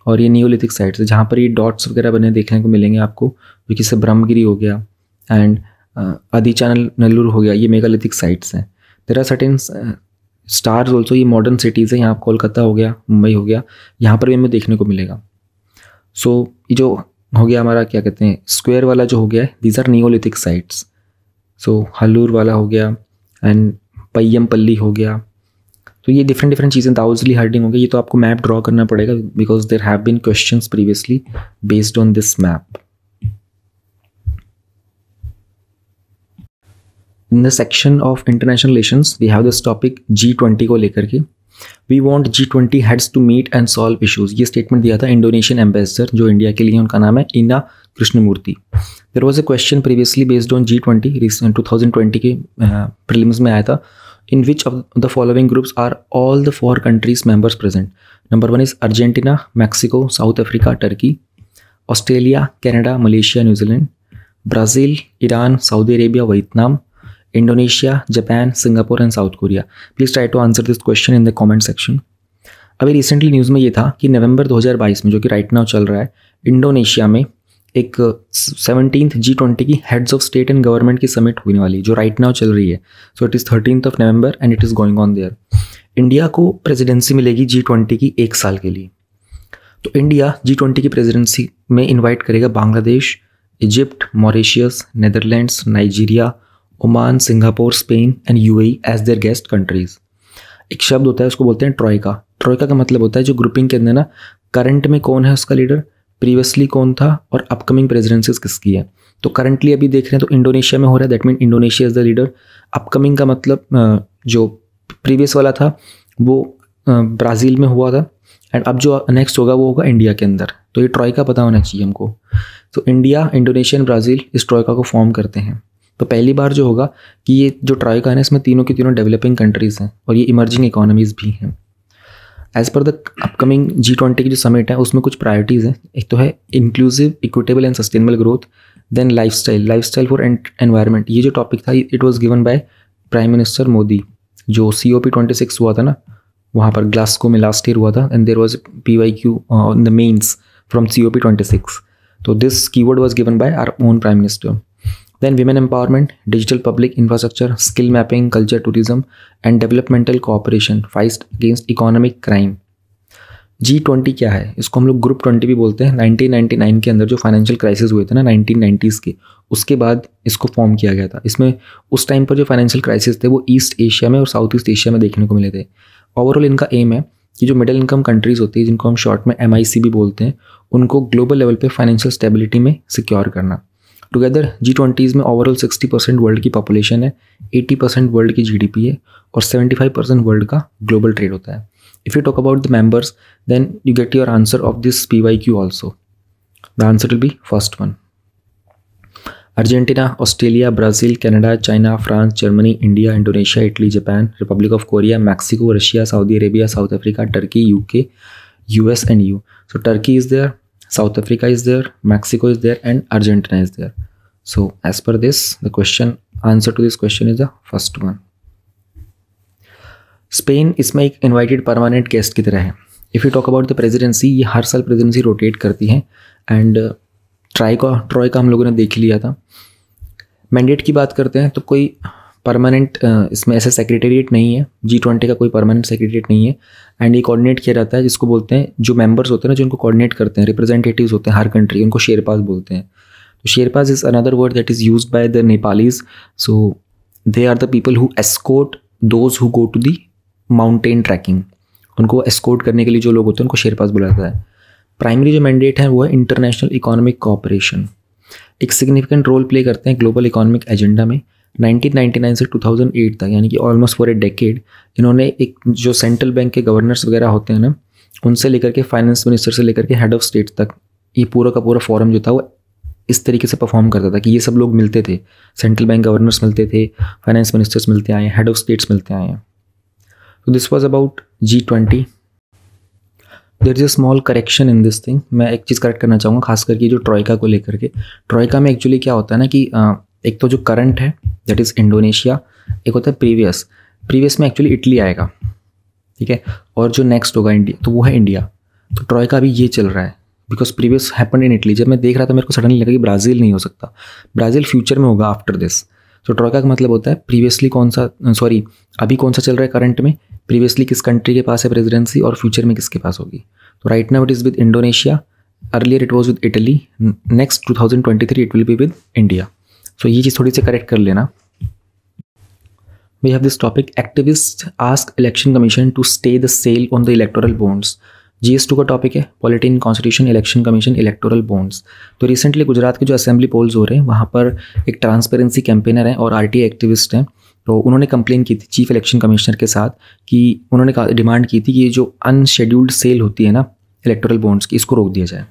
और ये नियोलिथिक साइट्स हैं जहाँ पर ये डॉट्स वगैरह बने देखने को मिलेंगे आपको, जो कि जैसे ब्रह्मगिरी हो गया एंड आदि चैनल नल्लूर हो गया, ये मेगालिथिक साइट्स हैं। There are certain stars also, ये मॉडर्न सिटीज़ हैं, यहाँ कोलकाता हो गया, मुंबई हो गया, यहाँ पर भी हमें देखने को मिलेगा। सो ये जो हो गया हमारा क्या कहते हैं स्क्वायर वाला जो हो गया है, these are neolithic sites. So Hallur वाला हो गया एंड पय्यम पल्ली हो गया। तो ये डिफरेंट डिफरेंट चीज़ें, दाउजली हर्डिंग हो गई, ये तो आपको मैप ड्रॉ करना पड़ेगा because there have been questions previously based on this map. In the section of international relations we have this topic G20 को लेकर के। We want G20 heads to meet and solve issues, ये statement दिया था Indonesian ambassador जो India के लिए, उनका नाम है Ina Krishnamurthy. There was a question previously based on G20 2020 के प्रीलिम्स में आया था। In which of the following groups are all the four countries members present? Number one is Argentina, Mexico, South Africa, Turkey, Australia, Canada, Malaysia, New Zealand, Brazil, Iran, Saudi Arabia, Vietnam, Indonesia, Japan, Singapore and South Korea. Please try to answer this question in the comment section. अभी recently news में ये था कि नवंबर 2022 में, जो कि right now चल रहा है, इंडोनेशिया में एक 17th G20 की heads of state and government की समिट होने वाली, जो राइट नाउ चल रही है। So it is 13th of November and it is going on there. India को प्रेसिडेंसी मिलेगी G20 की 1 साल के लिए। तो इंडिया G20 की प्रेसिडेंसी में इनवाइट करेगा Bangladesh, Egypt, Mauritius, Netherlands, Nigeria, Oman, Singapore, Spain and UAE as their guest countries. एक शब्द होता है उसको बोलते हैं ट्रॉयका। ट्रॉयका का मतलब होता है जो ग्रुपिंग के अंदर ना करंट में कौन है उसका लीडर, प्रीवियसली कौन था और अपकमिंग प्रेसिडेंसीज किसकी है। तो करंटली अभी देख रहे हैं तो इंडोनेशिया में हो रहा है, that mean Indonesia is the leader. Upcoming का मतलब जो प्रीवियस वाला था वो ब्राज़ील में हुआ था एंड अब जो नेक्स्ट होगा वो होगा इंडिया के अंदर। तो ये ट्रॉयका पता होना चाहिए हमको। तो इंडिया, इंडोनेशिया, ब्राज़ील इस ट्रॉयका को फॉर्म करते हैं। तो पहली बार जो होगा कि ये जो ट्रॉयका है ना, इसमें तीनों की तीनों डेवलपिंग कंट्रीज़ हैं और ये इमर्जिंग इकोनॉमीज़ भी हैं। As per the upcoming G20 की जो समिट है उसमें कुछ प्रायोरिटीज़ हैं। एक तो है inclusive, equitable and sustainable growth, then lifestyle for environment. ये जो टॉपिक था it was given by prime minister Modi, जो COP26 हुआ था ना, वहाँ पर ग्लास्को में लास्ट ईयर हुआ था and there was PYQ on the mains from COP26। तो this keyword was given by our own prime minister. Then women empowerment, digital public infrastructure, skill mapping, culture tourism and developmental cooperation, fight against economic crime. G20 क्या है, इसको हम लोग group 20 भी बोलते हैं। 1999 के अंदर जो फाइनेंशियल क्राइसिस हुए थे ना 1990s के, उसके बाद इसको फॉर्म किया गया था। इसमें उस टाइम पर जो फाइनेंशियल क्राइसिस थे वो ईस्ट एशिया में और साउथ ईस्ट एशिया में देखने को मिले थे। ओवरऑल इनका एम है कि जो मिडिल इनकम कंट्रीज़ होती है, जिनको हम शॉर्ट में MIC भी बोलते हैं, उनको ग्लोबल लेवल पर फाइनेंशियल स्टेबिलिटी में सिक्योर करना। टुगेदर G20s में ओवरऑल 60% वर्ल्ड की पॉपुलेशन है, 80% वर्ल्ड की GDP है और 75% वर्ल्ड का ग्लोबल ट्रेड होता है। If you talk about the members then you get your answer of this PYQ also. The answer will be first one. Argentina, Australia, Brazil, Canada, China, France, Germany, India, Indonesia, Italy, Japan, Republic of Korea, Mexico, Russia, Saudi Arabia, South Africa, Turkey, UK, US and EU। So Turkey is there, South Africa is there, Mexico is there and Argentina is there. So as per this, the question answer to this question is the first one. Spain इसमें एक invited permanent guest की तरह है। If you talk about the presidency, ये हर साल presidency rotate करती है and troika हम लोगों ने देख लिया था। मैंडेट की बात करते हैं तो कोई परमानेंट इसमें ऐसा सेक्रेटेरिएट नहीं है, G20 का कोई परमानेंट सेक्रेटेरिएट नहीं है एंड ये कोऑर्डिनेट किया जाता है, जिसको बोलते हैं जो मेंबर्स होते हैं ना, जो उनको कोऑर्डिनेट करते हैं, रिप्रेजेंटेटिव्स होते हैं हर कंट्री, उनको शेरपास बोलते हैं। तो sherpas is another word that is used by the Nepalese. So they are the people who escort those who go to the mountain trekking. उनको एस्कोर्ट करने के लिए जो लोग होते हैं उनको शेरपास बोला जाता है। प्राइमरी जो मैंडेट है वो है इंटरनेशनल इकोनॉमिक कोऑपरेशन। एक सिग्निफिकेंट रोल प्ले करते हैं ग्लोबल इकोनॉमिक एजेंडा में। 1999 से 2008 तक, यानी कि ऑलमोस्ट फॉर ए डेकेड, इन्होंने एक जो सेंट्रल बैंक के गवर्नर्स वगैरह होते हैं ना, उनसे लेकर के फाइनेंस मिनिस्टर से लेकर के हेड ऑफ स्टेट तक, ये पूरा का पूरा फोरम जो था वो इस तरीके से परफॉर्म करता था कि ये सब लोग मिलते थे। सेंट्रल बैंक गवर्नर्स मिलते थे, फाइनेंस मिनिस्टर्स मिलते आए, हेड ऑफ स्टेट्स मिलते आए। तो this was about G20। There is a small correction in this thing. मैं एक चीज़ करेक्ट करना चाहूँगा, खास करके जो ट्रॉयका को लेकर के। ट्रॉयका में एक्चुअली क्या होता है ना कि एक तो जो करंट है दैट इज़ इंडोनेशिया, एक होता है प्रीवियस में एक्चुअली इटली आएगा, ठीक है, और जो नेक्स्ट होगा इंडिया, तो वो है इंडिया। तो ट्रॉयका अभी ये चल रहा है because previous happen in Italy. जब मैं देख रहा था मेरे को सडनली लगा कि ब्राज़ील नहीं हो सकता, ब्राज़ील फ्यूचर में होगा आफ्टर दिस। तो ट्रोइका का मतलब होता है प्रीवियसली कौन सा, सॉरी अभी कौन सा चल रहा है करंट में, प्रीवियसली किस कंट्री के पास है प्रेसिडेंसी और फ्यूचर में किसके पास होगी। तो right now it is with Indonesia, earlier it was with Italy, next 2023 it will be with India. So ये चीज़ थोड़ी सी करेक्ट कर लेना। We have this topic, activist ask election commission to stay the sale on the electoral bonds. GS2 का topic है, polity in constitution, election commission, electoral bonds. तो recently Gujarat के जो असेंबली पोल्स हो रहे हैं वहाँ पर एक ट्रांसपेरेंसी कैंपेनर है और RTA एक्टिविस्ट हैं, तो उन्होंने कंप्लेन की थी चीफ इलेक्शन कमिश्नर के साथ कि उन्होंने डिमांड की थी कि ये जो अनशेड्यूल्ड सेल होती है ना इलेक्टोरल बॉन्ड्स की, इसको रोक दिया जाए।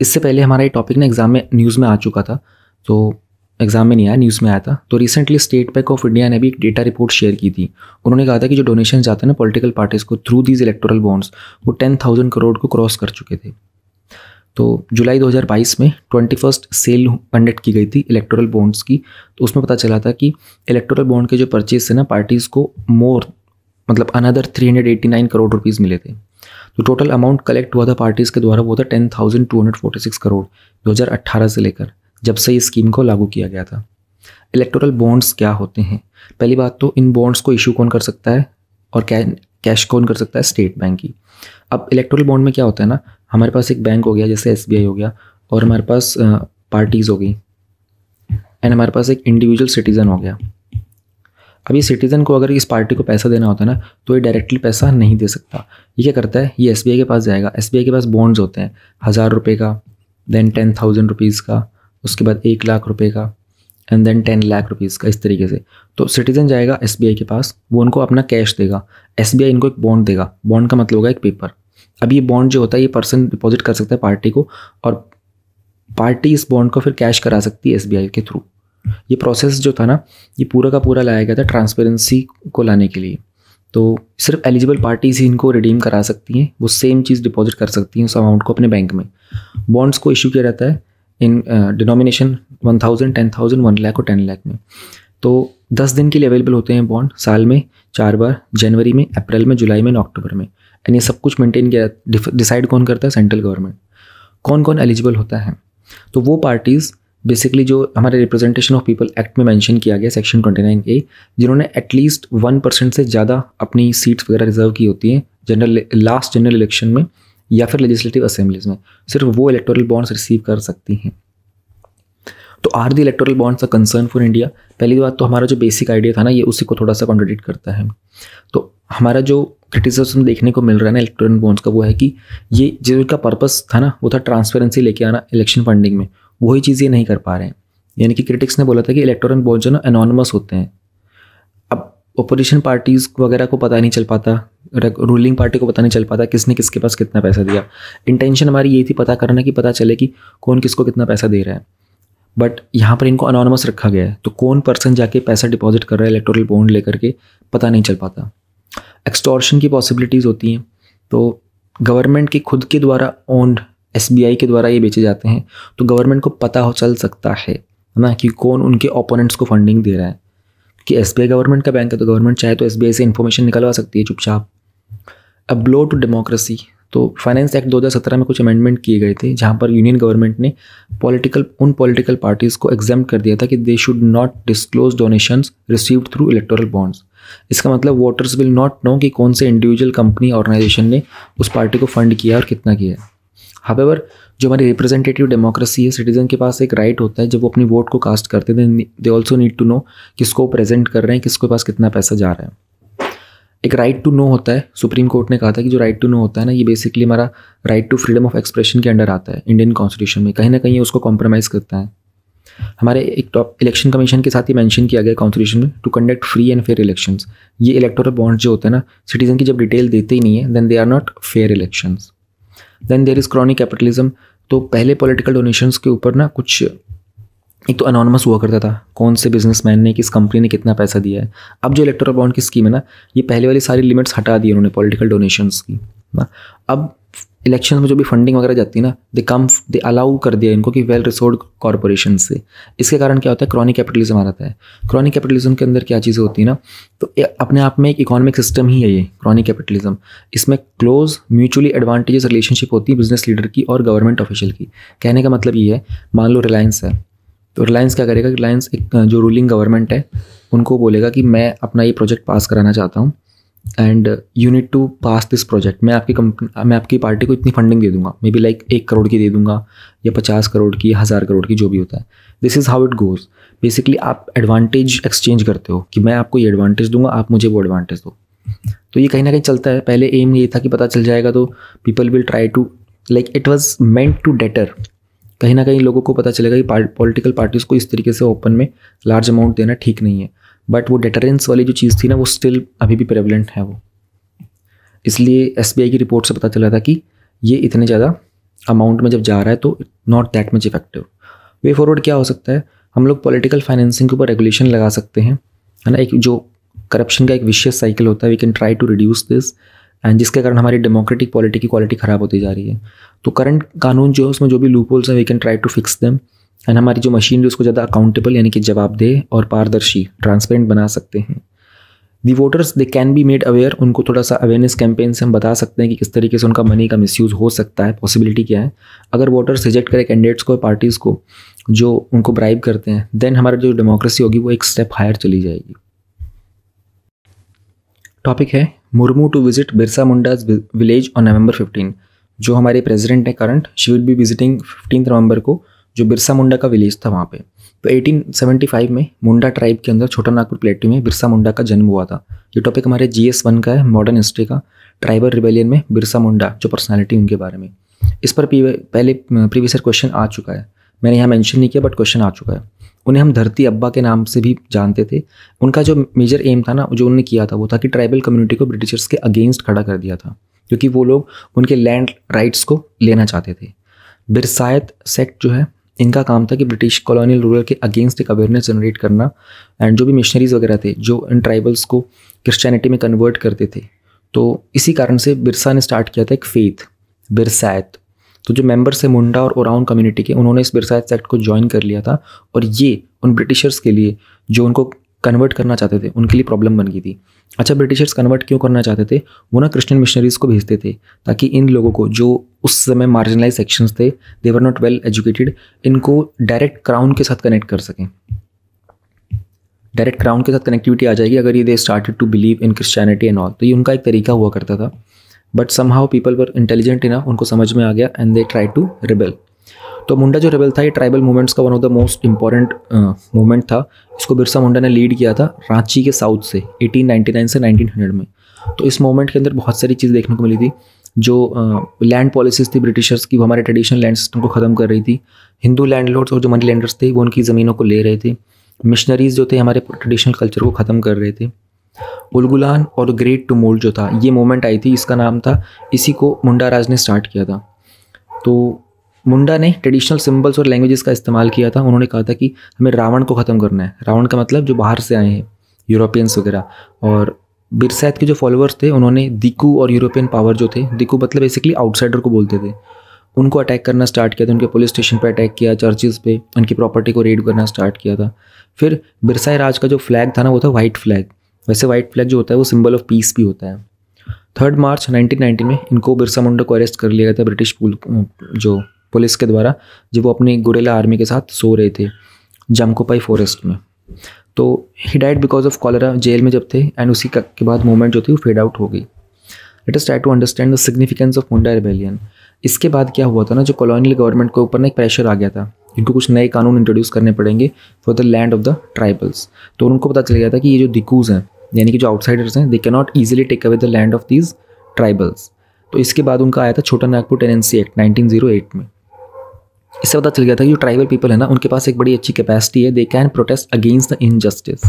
इससे पहले हमारा ये टॉपिक ना एग्ज़ाम में न्यूज़ में आ चुका था, तो एग्जाम में नहीं आया, न्यूज़ में आया था। तो recently State Bank of India ने भी एक डेटा रिपोर्ट शेयर की थी। उन्होंने कहा था कि जो डोनेशन जाते हैं ना पॉलिटिकल पार्टीज़ को थ्रू दीज इलेक्टोरल बॉन्ड्स, वो 10,000 करोड़ को क्रॉस कर चुके थे। तो जुलाई 2022 में 21st सेल कंडक्ट की गई थी इलेक्टोरल बॉन्ड्स की। तो उसमें पता चला था कि इलेक्टोरल बॉन्ड के जो परचेज है ना पार्टीज़ को मोर मतलब अनदर 389 करोड़ रुपीज़ मिले थे। तो टोटल अमाउंट कलेक्ट हुआ था पार्टीज़ के द्वारा वो था 10,246 करोड़ 2018 से लेकर जब से इस स्कीम को लागू किया गया था। इलेक्टोरल बॉन्ड्स क्या होते हैं? पहली बात तो इन बॉन्ड्स को इशू कौन कर सकता है और कैश कौन कर सकता है? स्टेट बैंक ही। अब इलेक्टोरल बॉन्ड में क्या होता है ना, हमारे पास एक बैंक हो गया जैसे SBI हो गया, और हमारे पास पार्टीज़ हो गई, एंड हमारे पास एक इंडिविजुअल सिटीज़न हो गया। अब ये सिटीज़न को अगर इस पार्टी को पैसा देना होता है ना तो ये डायरेक्टली पैसा नहीं दे सकता। ये क्या करता है, ये SBI के पास जाएगा। SBI के पास बॉन्ड्स होते हैं 1,000 रुपये का, देन 10,000 रुपीज़ का, उसके बाद 1 लाख रुपए का, एंड देन 10 लाख रुपीज़ का, इस तरीके से। तो सिटीज़न जाएगा SBI के पास, वो उनको अपना कैश देगा, SBI इनको एक बॉन्ड देगा। बॉन्ड का मतलब होगा एक पेपर। अब ये बॉन्ड जो होता है ये पर्सन डिपॉजिट कर सकता है पार्टी को, और पार्टी इस बॉन्ड को फिर कैश करा सकती है SBI के थ्रू। ये प्रोसेस जो था ना ये पूरा का पूरा लाया गया था ट्रांसपेरेंसी को लाने के लिए। तो सिर्फ एलिजिबल पार्टीज़ ही इनको रिडीम करा सकती हैं, वो सेम चीज़ डिपॉजिट कर सकती हैं उस अमाउंट को अपने बैंक में। बॉन्ड्स को इशू किया जाता है इन डिनोमिनेशन 1,000, 10,000, 1 लाख और 10 लाख में। तो 10 दिन के लिए अवेलेबल होते हैं बॉन्ड, साल में 4 बार, जनवरी में, अप्रैल में, जुलाई में और अक्टूबर में। एंड ये सब कुछ मेंटेन किया, डिसाइड कौन करता है? Central government. कौन कौन एलिजिबल होता है? तो वो पार्टीज़ बेसिकली जो हमारे रिप्रेजेंटेशन ऑफ पीपल एक्ट में मेंशन किया गया सेक्शन 29A, जिन्होंने एटलीस्ट 1% से ज़्यादा अपनी सीट्स वगैरह रिजर्व की होती हैं लास्ट जनरल इलेक्शन में या फिर लेजिस्लेटिव असेंबलीज में, सिर्फ वो इलेक्टोरल बॉन्ड्स रिसीव कर सकती हैं। तो are the electoral bonds a concern for India? पहली बात तो हमारा जो बेसिक आइडिया था ना ये उसी को थोड़ा सा कॉन्ट्रडिक्ट करता है। तो हमारा जो क्रिटिसिज्म देखने को मिल रहा है ना इलेक्टोरल बॉन्ड्स का, वो है कि ये जिनका पर्पस था ना वो था ट्रांसपेरेंसी लेके आना इलेक्शन फंडिंग में, वही चीज़ ये नहीं कर पा रहे हैं। यानी कि क्रिटिक्स ने बोला था कि इलेक्टोरल बॉन्ड्स जो ना एनोनिमस होते हैं। अब ओपोजिशन पार्टीज़ वगैरह को पता नहीं चल पाता, रूलिंग पार्टी को पता नहीं चल पाता किसने किसके पास कितना पैसा दिया। इंटेंशन हमारी ये थी पता करना कि पता चले कि कौन किसको कितना पैसा दे रहा है, बट यहाँ पर इनको अनोनिमस रखा गया है। तो कौन पर्सन जाके पैसा डिपॉजिट कर रहा है इलेक्टोरल बॉन्ड लेकर के, पता नहीं चल पाता। एक्सटॉर्शन की पॉसिबिलिटीज़ होती हैं, तो गवर्नमेंट के खुद के द्वारा ओन्ड SBI के द्वारा ये बेचे जाते हैं, तो गवर्नमेंट को पता हो चल सकता है ना कि कौन उनके ओपोनेंट्स को फंडिंग दे रहा है, कि SBI गवर्नमेंट का बैंक है तो गवर्नमेंट चाहे तो SBI से इन्फॉर्मेशन निकलवा सकती है चुपचाप। अ ब्लो टू डेमोक्रेसी, तो फाइनेंस एक्ट 2017 में कुछ अमेंडमेंट किए गए थे जहां पर यूनियन गवर्नमेंट ने उन पॉलिटिकल पार्टीज़ को एग्जेम्प्ट कर दिया था कि they should not disclose donations received through electoral bonds. इसका मतलब वोटर्स विल नॉट नो कि कौन से इंडिविजुअल कंपनी ऑर्गेनाइजेशन ने उस पार्टी को फंड किया और कितना किया है। हावेवर जो हमारी रिप्रेजेंटेटिव डेमोक्रेसी है, सिटीजन के पास एक राइट होता है जब वो अपनी वोट को कास्ट करते हैं, they also need to know किसको प्रेजेंट कर रहे हैं, किसके पास कितना पैसा जा रहा है। एक राइट टू नो होता है, सुप्रीम कोर्ट ने कहा था कि जो राइट टू नो होता है ना ये बेसिकली हमारा right to freedom of expression के अंडर आता है इंडियन कॉन्स्टिट्यूशन में, कहीं ना कहीं उसको कॉम्प्रोमाइज़ करता है। हमारे एक टॉप इलेक्शन कमीशन के साथ ही मेंशन किया गया कॉन्स्टिट्यूशन में to conduct free and fair elections. ये इलेक्टोरल बॉन्ड्स जो होते हैं ना सिटीजन की जब डिटेल देते ही नहीं है, then they are not fair elections. Then there is chronic capitalism, तो पहले पॉलिटिकल डोनेशंस के ऊपर ना कुछ एक तो अनोनिमस हुआ करता था, कौन से बिजनेसमैन ने किस कंपनी ने कितना पैसा दिया है। अब जो इलेक्टोरल बॉन्ड की स्कीम है ना ये पहले वाली सारी लिमिट्स हटा दी उन्होंने पॉलिटिकल डोनेशंस की ना। अब इलेक्शन में जो भी फंडिंग वगैरह जाती है ना, दे अलाउ कर दिया इनको कि वेल रिसोर्ड कॉरपोरेशन से। इसके कारण क्या होता है, क्रॉनिक कैपिटलिज्म आ जाता है। क्रॉनिक कैपिटलिज्म के अंदर क्या चीज़ें होती है ना, तो अपने आप में एक इकोनॉमिक सिस्टम ही है ये क्रॉनिक कैपिटलिज्म। इसमें क्लोज म्यूचुअली एडवांटेजेस रिलेशनशिप होती है बिजनेस लीडर की और गवर्नमेंट ऑफिशियल की। कहने का मतलब ये है, मान लो रिलायंस है, तो रिलायंस क्या करेगा, रिलायंस एक जो रूलिंग गवर्नमेंट है उनको बोलेगा कि मैं अपना ये प्रोजेक्ट पास कराना चाहता हूँ and you need to pass this project. मैं आपकी पार्टी को इतनी फंडिंग दे दूंगा, मे बी लाइक 1 करोड़ की दे दूंगा या 50 करोड़ की, 1000 करोड़ की, जो भी होता है। This is how it goes. Basically आप एडवांटेज एक्सचेंज करते हो कि मैं आपको ये एडवांटेज दूंगा, आप मुझे वो एडवांटेज दो। तो ये कहीं ना कहीं चलता है। पहले एम ये था कि पता चल जाएगा तो people will try to like it was meant to deter. कहीं ना कहीं लोगों को पता चलेगा कि पॉलिटिकल पार्टीज़ को इस तरीके से ओपन में लार्ज अमाउंट देना ठीक नहीं है, बट वो डेटरेंस वाली जो चीज़ थी ना, वो स्टिल अभी भी प्रेवलेंट है वो। इसलिए एसबीआई की रिपोर्ट से पता चला था कि ये इतने ज़्यादा अमाउंट में जब जा रहा है तो not that much effective. Way forward क्या हो सकता है, हम लोग पॉलिटिकल फाइनेंसिंग के ऊपर रेगुलेशन लगा सकते हैं, है ना। एक जो करप्शन का एक विशियस साइकिल होता है, we can try to reduce this and जिसके कारण हमारी डेमोक्रेटिक पॉलिटी की क्वालिटी ख़राब होती जा रही है। तो करंट कानून जो है उसमें जो भी लूपहोल्स हैं we can try to fix them and हमारी जो मशीनरी उसको ज़्यादा अकाउंटेबल यानी कि जवाबदेह और पारदर्शी ट्रांसपेरेंट बना सकते हैं। The voters they can be made aware, उनको थोड़ा सा अवेयरनेस कैंपेन से हम बता सकते हैं कि किस तरीके से उनका मनी का मिसयूज़ हो सकता है, पॉसिबिलिटी क्या है। अगर वोटर्स रिजेक्ट करें कैंडिडेट्स को, पार्टीज़ को जो उनको ब्राइब करते हैं, देन हमारी जो डेमोक्रेसी होगी वो एक स्टेप हायर चली जाएगी। टॉपिक है Murmu to visit Birsa Munda's village on November 15। जो हमारे प्रेजिडेंट हैं current, she will be visiting 15 नवंबर को जो बिरसा मुंडा का विलेज था वहाँ पे। तो 1875 में मुंडा ट्राइब के अंदर छोटा नागपुर प्लेटू में बिरसा मुंडा का जन्म हुआ था। ये टॉपिक हमारे GS1 का है, मॉडर्न हिस्ट्री का, ट्राइबल रिबेलियन में बिरसा मुंडा जो पर्सनालिटी उनके बारे में। इस पर पहले प्रीवियस ईयर क्वेश्चन आ चुका है, मैंने यहाँ मेंशन नहीं किया बट क्वेश्चन आ चुका है। उन्हें हम धरती अब्बा के नाम से भी जानते थे। उनका जो मेजर एम था ना, जो उन्होंने किया था वो था कि ट्राइबल कम्युनिटी को ब्रिटिशर्स के अगेंस्ट खड़ा कर दिया था, क्योंकि वो लोग उनके लैंड राइट्स को लेना चाहते थे। बिरसायत सेक्ट जो है, इनका काम था कि ब्रिटिश कॉलोनियल रूलर के अगेंस्ट एक अवेयरनेस जनरेट करना एंड जो भी मिशनरीज वगैरह थे जो इन ट्राइबल्स को क्रिश्चियनिटी में कन्वर्ट करते थे, तो इसी कारण से बिरसा ने स्टार्ट किया था एक फेथ बिरसायत। तो जो मेंबर्स है मुंडा और ओराउन कम्युनिटी के, उन्होंने इस बिरसायत सेक्ट को ज्वाइन कर लिया था और ये उन ब्रिटिशर्स के लिए जो उनको कन्वर्ट करना चाहते थे उनके लिए प्रॉब्लम बन गई थी। अच्छा, ब्रिटिशर्स कन्वर्ट क्यों करना चाहते थे? वो ना क्रिश्चियन मिशनरीज को भेजते थे ताकि इन लोगों को जो उस समय मार्जिनलाइज सेक्शंस थे, they were not well educated, इनको डायरेक्ट क्राउन के साथ कनेक्ट कर सकें। डायरेक्ट क्राउन के साथ कनेक्टिविटी आ जाएगी अगर ये they started to believe in Christianity and all. तो ये उनका एक तरीका हुआ करता था, but somehow people were intelligent enough, उनको समझ में आ गया and they try to rebel. तो मुंडा जो रेबल था ये ट्राइबल मूवमेंट्स का one of the most important movement था। इसको बिरसा मुंडा ने लीड किया था रांची के साउथ से 1899 से 1900 में। तो इस मूवमेंट के अंदर बहुत सारी चीज़ देखने को मिली थी। जो लैंड पॉलिसीज़ थी ब्रिटिशर्स की, वो हमारे ट्रेडिशनल लैंड सिस्टम को ख़त्म कर रही थी। हिंदू लैंडलॉर्ड्स और जो मनी लैंडर्स थे वो उनकी ज़मीनों को ले रहे थे। मिशनरीज़ जो थे हमारे ट्रेडिशनल कल्चर को ख़त्म कर रहे थे। उलगुलान और ग्रेट टुमोल जो था, ये मूवमेंट आई थी, इसका नाम था, इसी को मुंडा राज ने स्टार्ट किया था। तो मुंडा ने ट्रेडिशनल सिंबल्स और लैंग्वेजेस का इस्तेमाल किया था। उन्होंने कहा था कि हमें रावण को ख़त्म करना है। रावण का मतलब जो बाहर से आए हैं यूरोपियंस वगैरह। और बिरसायत के जो फॉलोअर्स थे उन्होंने दिकू और यूरोपियन पावर जो थे, दिकू मतलब बेसिकली आउटसाइडर को बोलते थे, उनको अटैक करना स्टार्ट किया था। उनके पुलिस स्टेशन पर अटैक किया, चर्चेज़ पे, उनकी प्रॉपर्टी को रेड करना स्टार्ट किया था। फिर बिरसाई राज का जो फ्लैग था ना, वो था वाइट फ्लैग। वैसे वाइट फ्लैग जो होता है वो सिंबल ऑफ पीस भी होता है। 3 मार्च 1919 में इनको बिरसा मुंडा को अरेस्ट कर लिया गया था ब्रिटिश जो पुलिस के द्वारा, जब वो अपने गुरेला आर्मी के साथ सो रहे थे जमकोपाई फॉरेस्ट में। तो he died because of cholera, jail में जब थे, एंड उसी के बाद मूवमेंट जो थी वो फेड आउट हो गई। Let us try to understand the significance of Munda rebellion. इसके बाद क्या हुआ था ना, जो कॉलोनियल गवर्नमेंट के ऊपर ना एक प्रेशर आ गया था, इनको कुछ नए कानून इंट्रोड्यूस करने पड़ेंगे for the land of the tribals. तो उनको पता चल गया था कि ये जो दिकूज़ हैं यानी कि जो आउटसाइडर्स हैं, they can not easily take away the land of these tribals. तो इसके बाद उनका आया था छोटा नागपुर टेनेंसी एक्ट 1908 में। इससे पता चल गया था कि जो ट्राइबल पीपल है ना, उनके पास एक बड़ी अच्छी कैपेसिटी है, they can protest against the injustice.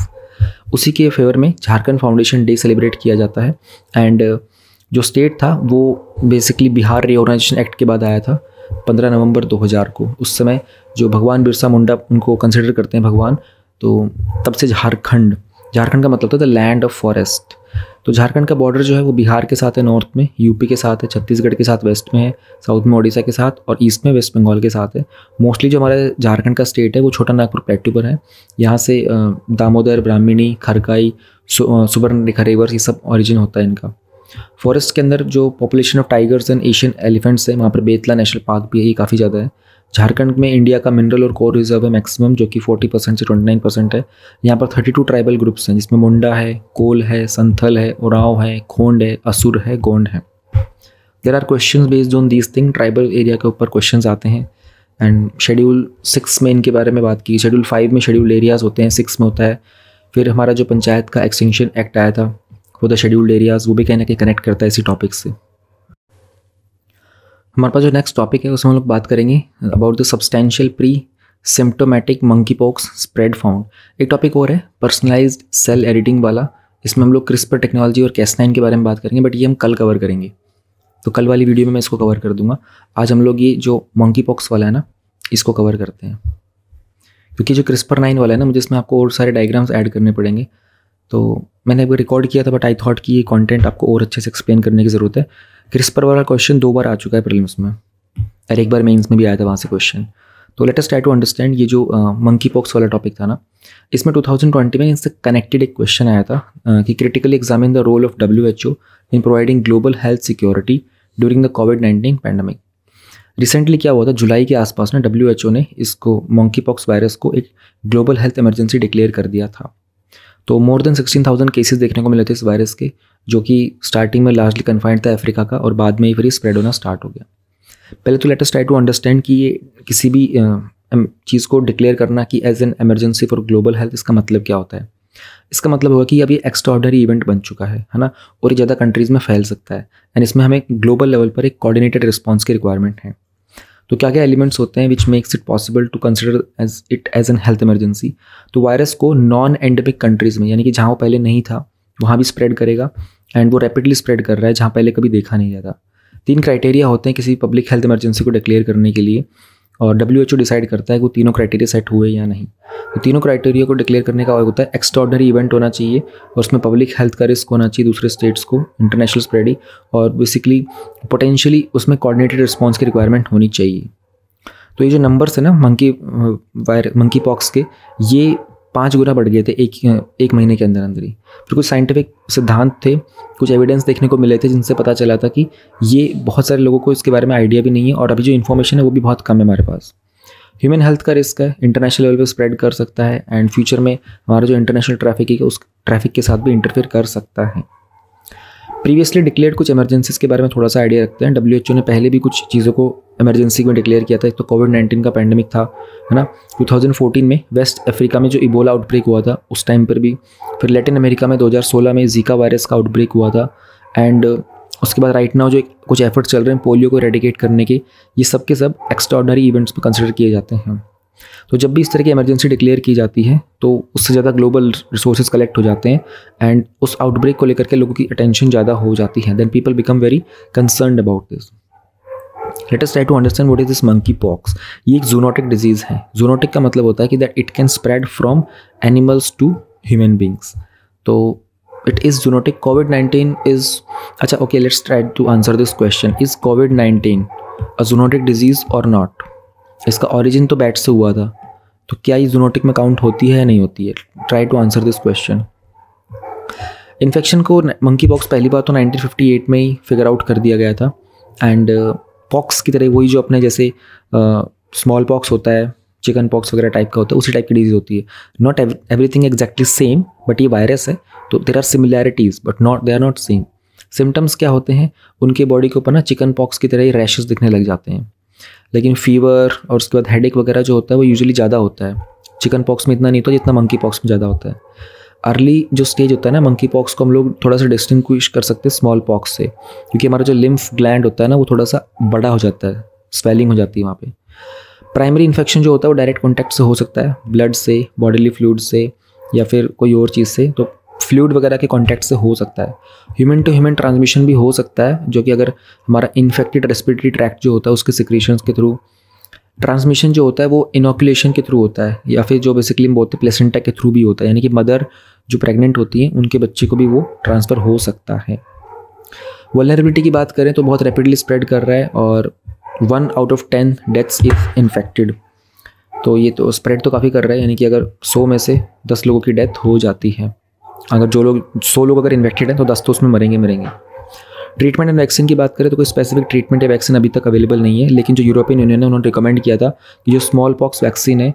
उसी के फेवर में झारखंड फाउंडेशन डे सेलिब्रेट किया जाता है। एंड जो स्टेट था वो बेसिकली बिहार रिओर्गनाइजेशन एक्ट के बाद आया था 15 नवंबर 2000 को। उस समय जो भगवान बिरसा मुंडा उनको कंसिडर करते हैं भगवान, तो तब से झारखंड झारखंड का मतलब था द लैंड ऑफ फॉरेस्ट। तो झारखंड का बॉर्डर जो है वो बिहार के साथ है नॉर्थ में, यूपी के साथ है, छत्तीसगढ़ के साथ वेस्ट में है, साउथ में ओडिशा के साथ, और ईस्ट में वेस्ट बंगाल के साथ है। मोस्टली जो हमारे झारखंड का स्टेट है वो छोटा नागपुर प्लेटू पर है। यहाँ से दामोदर, ब्राह्मणी, खरकाई, सुबर्ण रेखा रिवर्स, ये सब ऑरिजिन होता है इनका। फॉरेस्ट के अंदर जो population of tigers and Asian elephants है, वहाँ पर बेतला नेशनल पार्क भी है, ये काफ़ी ज़्यादा है। झारखंड में इंडिया का मिनरल और कोर रिजर्व है मैक्सिमम, जो कि 40% से 29% है। यहाँ पर 32 ट्राइबल ग्रुप्स हैं, जिसमें मुंडा है, कोल है, संथल है, उरांव है, खोंड है, असुर है, गोंड है। There are questions based on these thing, tribal area के ऊपर क्वेश्चंस आते हैं। एंड शेड्यूल 6 में इनके बारे में बात की, शेड्यूल 5 में शेड्यूल एरियाज़ होते हैं, 6 में होता है। फिर हमारा जो पंचायत का एक्सटेंशन एक्ट आया था फॉर द शेड्यूल्ड एरियाज़, वो भी कहीं ना कहीं कनेक्ट करता है इसी टॉपिक से। हमारे पास जो नेक्स्ट टॉपिक है उसमें हम लोग बात करेंगे about the substantial pre symptomatic monkeypox spread found. एक टॉपिक और है पर्सनलाइज्ड सेल एडिटिंग वाला, इसमें हम लोग क्रिस्पर टेक्नोलॉजी और कैस9 के बारे में बात करेंगे, बट ये हम कल कवर करेंगे, तो कल वाली वीडियो में मैं इसको कवर कर दूंगा। आज हम लोग ये जो मंकीपॉक्स वाला है ना, इसको कवर करते हैं, क्योंकि जो CRISPR-9 वाला है ना, मुझे इसमें आपको और सारे डायग्राम्स ऐड करने पड़ेंगे। तो मैंने एक रिकॉर्ड किया था, बट आई थॉट कि ये कंटेंट आपको और अच्छे से एक्सप्लेन करने की ज़रूरत है। क्रिस्पर वाला क्वेश्चन 2 बार आ चुका है प्रीलिम्स में, और 1 बार मेंस में भी आया था वहाँ से क्वेश्चन। तो let us try to understand ये जो मंकीपॉक्स वाला टॉपिक था ना, इसमें 2020 में इनसे कनेक्टेड एक क्वेश्चन आया था कि critically examine the role of WHO in providing global health security during the COVID-19 pandemic. Recently क्या हुआ था, जुलाई के आसपास ना WHO ने इसको मंकीपॉक्स वायरस को एक ग्लोबल हेल्थ इमरजेंसी डिक्लेयर कर दिया था। तो मोर देन 16,000 केसेस देखने को मिले थे इस वायरस के, जो कि स्टार्टिंग में लार्जली कन्फाइंड था अफ्रीका का, और बाद में ही फिर ये स्प्रेड होना स्टार्ट हो गया। पहले तो let us try to understand कि ये किसी भी चीज़ को डिक्लेयर करना कि as an emergency for global health, इसका मतलब क्या होता है। इसका मतलब होगा कि अब ये एक्स्ट्राऑर्डिनरी इवेंट बन चुका है ना, और ये ज़्यादा कंट्रीज़ में फैल सकता है, एंड इसमें हमें ग्लोबल लेवल पर एक कोऑर्डिनेटेड रिस्पॉन्स की रिक्वायरमेंट है। तो क्या क्या एलिमेंट्स होते हैं which makes it possible to consider as it as an health emergency. तो वायरस को नॉन एंडेमिक कंट्रीज़ में, यानी कि जहाँ वो पहले नहीं था वहाँ भी स्प्रेड करेगा, एंड वो रैपिडली स्प्रेड कर रहा है जहाँ पहले कभी देखा नहीं गया था। 3 क्राइटेरिया होते हैं किसी पब्लिक हेल्थ इमरजेंसी को डिक्लेयर करने के लिए, और WHO डिसाइड करता है कि वो तीनों क्राइटेरिया सेट हुए या नहीं। तो तीनों क्राइटेरिया को डिक्लेयर करने का होता है एक्स्ट्राऑर्डिनरी इवेंट होना चाहिए, और उसमें पब्लिक हेल्थ का रिस्क होना चाहिए दूसरे स्टेट्स को, इंटरनेशनल स्प्रेडिंग, और बेसिकली पोटेंशियली उसमें कोऑर्डिनेटेड रिस्पॉन्स की रिक्वायरमेंट होनी चाहिए। तो ये जो नंबर्स है ना मंकीपॉक्स के, ये 5 गुना बढ़ गए थे एक महीने के अंदर अंदर ही। तो कुछ साइंटिफिक सिद्धांत थे, कुछ एविडेंस देखने को मिले थे, जिनसे पता चला था कि ये बहुत सारे लोगों को इसके बारे में आइडिया भी नहीं है, और अभी जो इन्फॉर्मेशन है वो भी बहुत कम है हमारे पास। ह्यूमन हेल्थ का रिस्क है, इंटरनेशनल लेवल पर स्प्रेड कर सकता है, एंड फ्यूचर में हमारा जो इंटरनेशनल ट्रैफिक है उस ट्रैफिक के साथ भी इंटरफेयर कर सकता है। प्रीवियसली डिक्लेयर्ड कुछ एमरजेंसीज के बारे में थोड़ा सा आइडिया रखते हैं। WHO ने पहले भी कुछ चीज़ों को एमरजेंसी में डिक्लेयर किया था। एक तो COVID-19 का पैंडमिक था, है ना, 2014 में वेस्ट अफ्रीका में जो इबोला आउटब्रेक हुआ था उस टाइम पर भी। फिर लैटिन अमेरिका में 2016 में जीका वायरस का आउटब्रेक हुआ था, एंड उसके बाद राइट नाउ जो कुछ एफर्ट्स चल रहे हैं पोलियो को एरेडिकेट करने के, ये सब के सब एक्स्ट्राऑर्डिनरी इवेंट्स पर कंसिडर किए जाते हैं। तो जब भी इस तरह की इमरजेंसी डिक्लेयर की जाती है तो उससे ज़्यादा ग्लोबल रिसोर्सेज कलेक्ट हो जाते हैं, एंड उस आउटब्रेक को लेकर के लोगों की अटेंशन ज़्यादा हो जाती है। Then people become very concerned about this. Let us try to understand what is this monkeypox. ये एक जूनोटिक डिजीज़ है। जूनोटिक का मतलब होता है कि that it can spread from animals to human beings, तो it is zoonotic. COVID-19 is, अच्छा okay, let's try to answer this question, is COVID-19 a zoonotic disease और नॉट। इसका ऑरिजिन तो बैट से हुआ था, तो क्या ये जूनोटिक में काउंट होती है या नहीं होती है? Try to answer this question. Infection को मंकीपॉक्स पहली बार तो 1958 में ही फिगर आउट कर दिया गया था, एंड पॉक्स की तरह वही जो अपने जैसे स्मॉल पॉक्स होता है, चिकन पॉक्स वगैरह टाइप का होता है, उसी टाइप की डिजीज़ होती है। Not everything exactly same, but ये वायरस है तो there are similarities but not they are not same. Symptoms क्या होते हैं, उनके बॉडी के ऊपर ना चिकन पॉक्स की तरह ही रैशेस दिखने लग जाते हैं, लेकिन फीवर और उसके बाद हेडेक वगैरह जो होता है वो यूजुअली ज़्यादा होता है। चिकन पॉक्स में इतना नहीं होता जितना मंकी पॉक्स में ज़्यादा होता है। अर्ली जो स्टेज होता है ना मंकी पॉक्स को, हम लोग थोड़ा सा डिस्टिंग्विश कर सकते हैं स्मॉल पॉक्स से, क्योंकि हमारा जो लिम्फ ग्लैंड होता है ना वो थोड़ा सा बड़ा हो जाता है, स्वेलिंग हो जाती है वहाँ पे। प्राइमरी इन्फेक्शन जो होता है वो डायरेक्ट कॉन्टैक्ट से हो सकता है, ब्लड से, बॉडीली फ्लूड से, या फिर कोई और चीज़ से, तो फ्लूइड वगैरह के कॉन्टैक्ट से हो सकता है। ह्यूमन टू ह्यूमन ट्रांसमिशन भी हो सकता है, जो कि अगर हमारा इन्फेक्टेड रेस्पिरेटरी ट्रैक्ट जो होता है उसके सिक्रीशंस के थ्रू। ट्रांसमिशन जो होता है वो इनोक्यूलेशन के थ्रू होता है, या फिर जो बेसिकली हम बोलते हैं प्लेसेंटा के थ्रू भी होता है, यानी कि मदर जो प्रेग्नेंट होती हैं उनके बच्चे को भी वो ट्रांसफ़र हो सकता है। वल्नरेबिलिटी की बात करें तो बहुत रैपिडली स्प्रेड कर रहा है और 1 out of 10 deaths is infected, तो ये तो स्प्रेड तो काफ़ी कर रहा है, यानी कि अगर 100 में से 10 लोगों की डेथ हो जाती है, अगर जो लोग 100 लोग अगर इन्फेक्टेड हैं तो 10 तो उसमें मरेंगे। ट्रीटमेंट एंड वैक्सीन की बात करें तो कोई स्पेसिफिक ट्रीटमेंट या वैक्सीन अभी तक अवेलेबल नहीं है, लेकिन जो यूरोपियन यूनियन है उन्होंने रिकमेंड किया था कि जो स्मॉल पॉक्स वैक्सीन है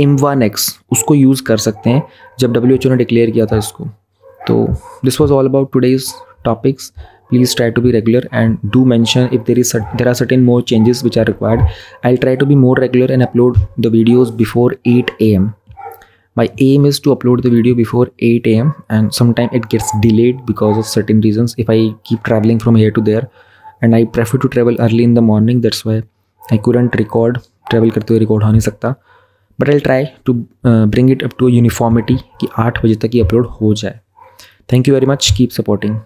M1X उसको यूज़ कर सकते हैं जब WHO ने डिक्लेयर किया था इसको। तो this was all about today's topics. Please try to be regular and do mention if there are certain more changes which are required. I'll try to be more regular and upload the videos before 8 AM. My aim is to upload the video before 8 AM, and sometimes it gets delayed because of certain reasons. If I keep traveling from here to there, and I prefer to travel early in the morning, that's why I couldn't record. Travel करते हुए record हो नहीं सकता. But I'll try to bring it up to a uniformity कि 8 बजे तक ही upload हो जाए. Thank you very much. Keep supporting.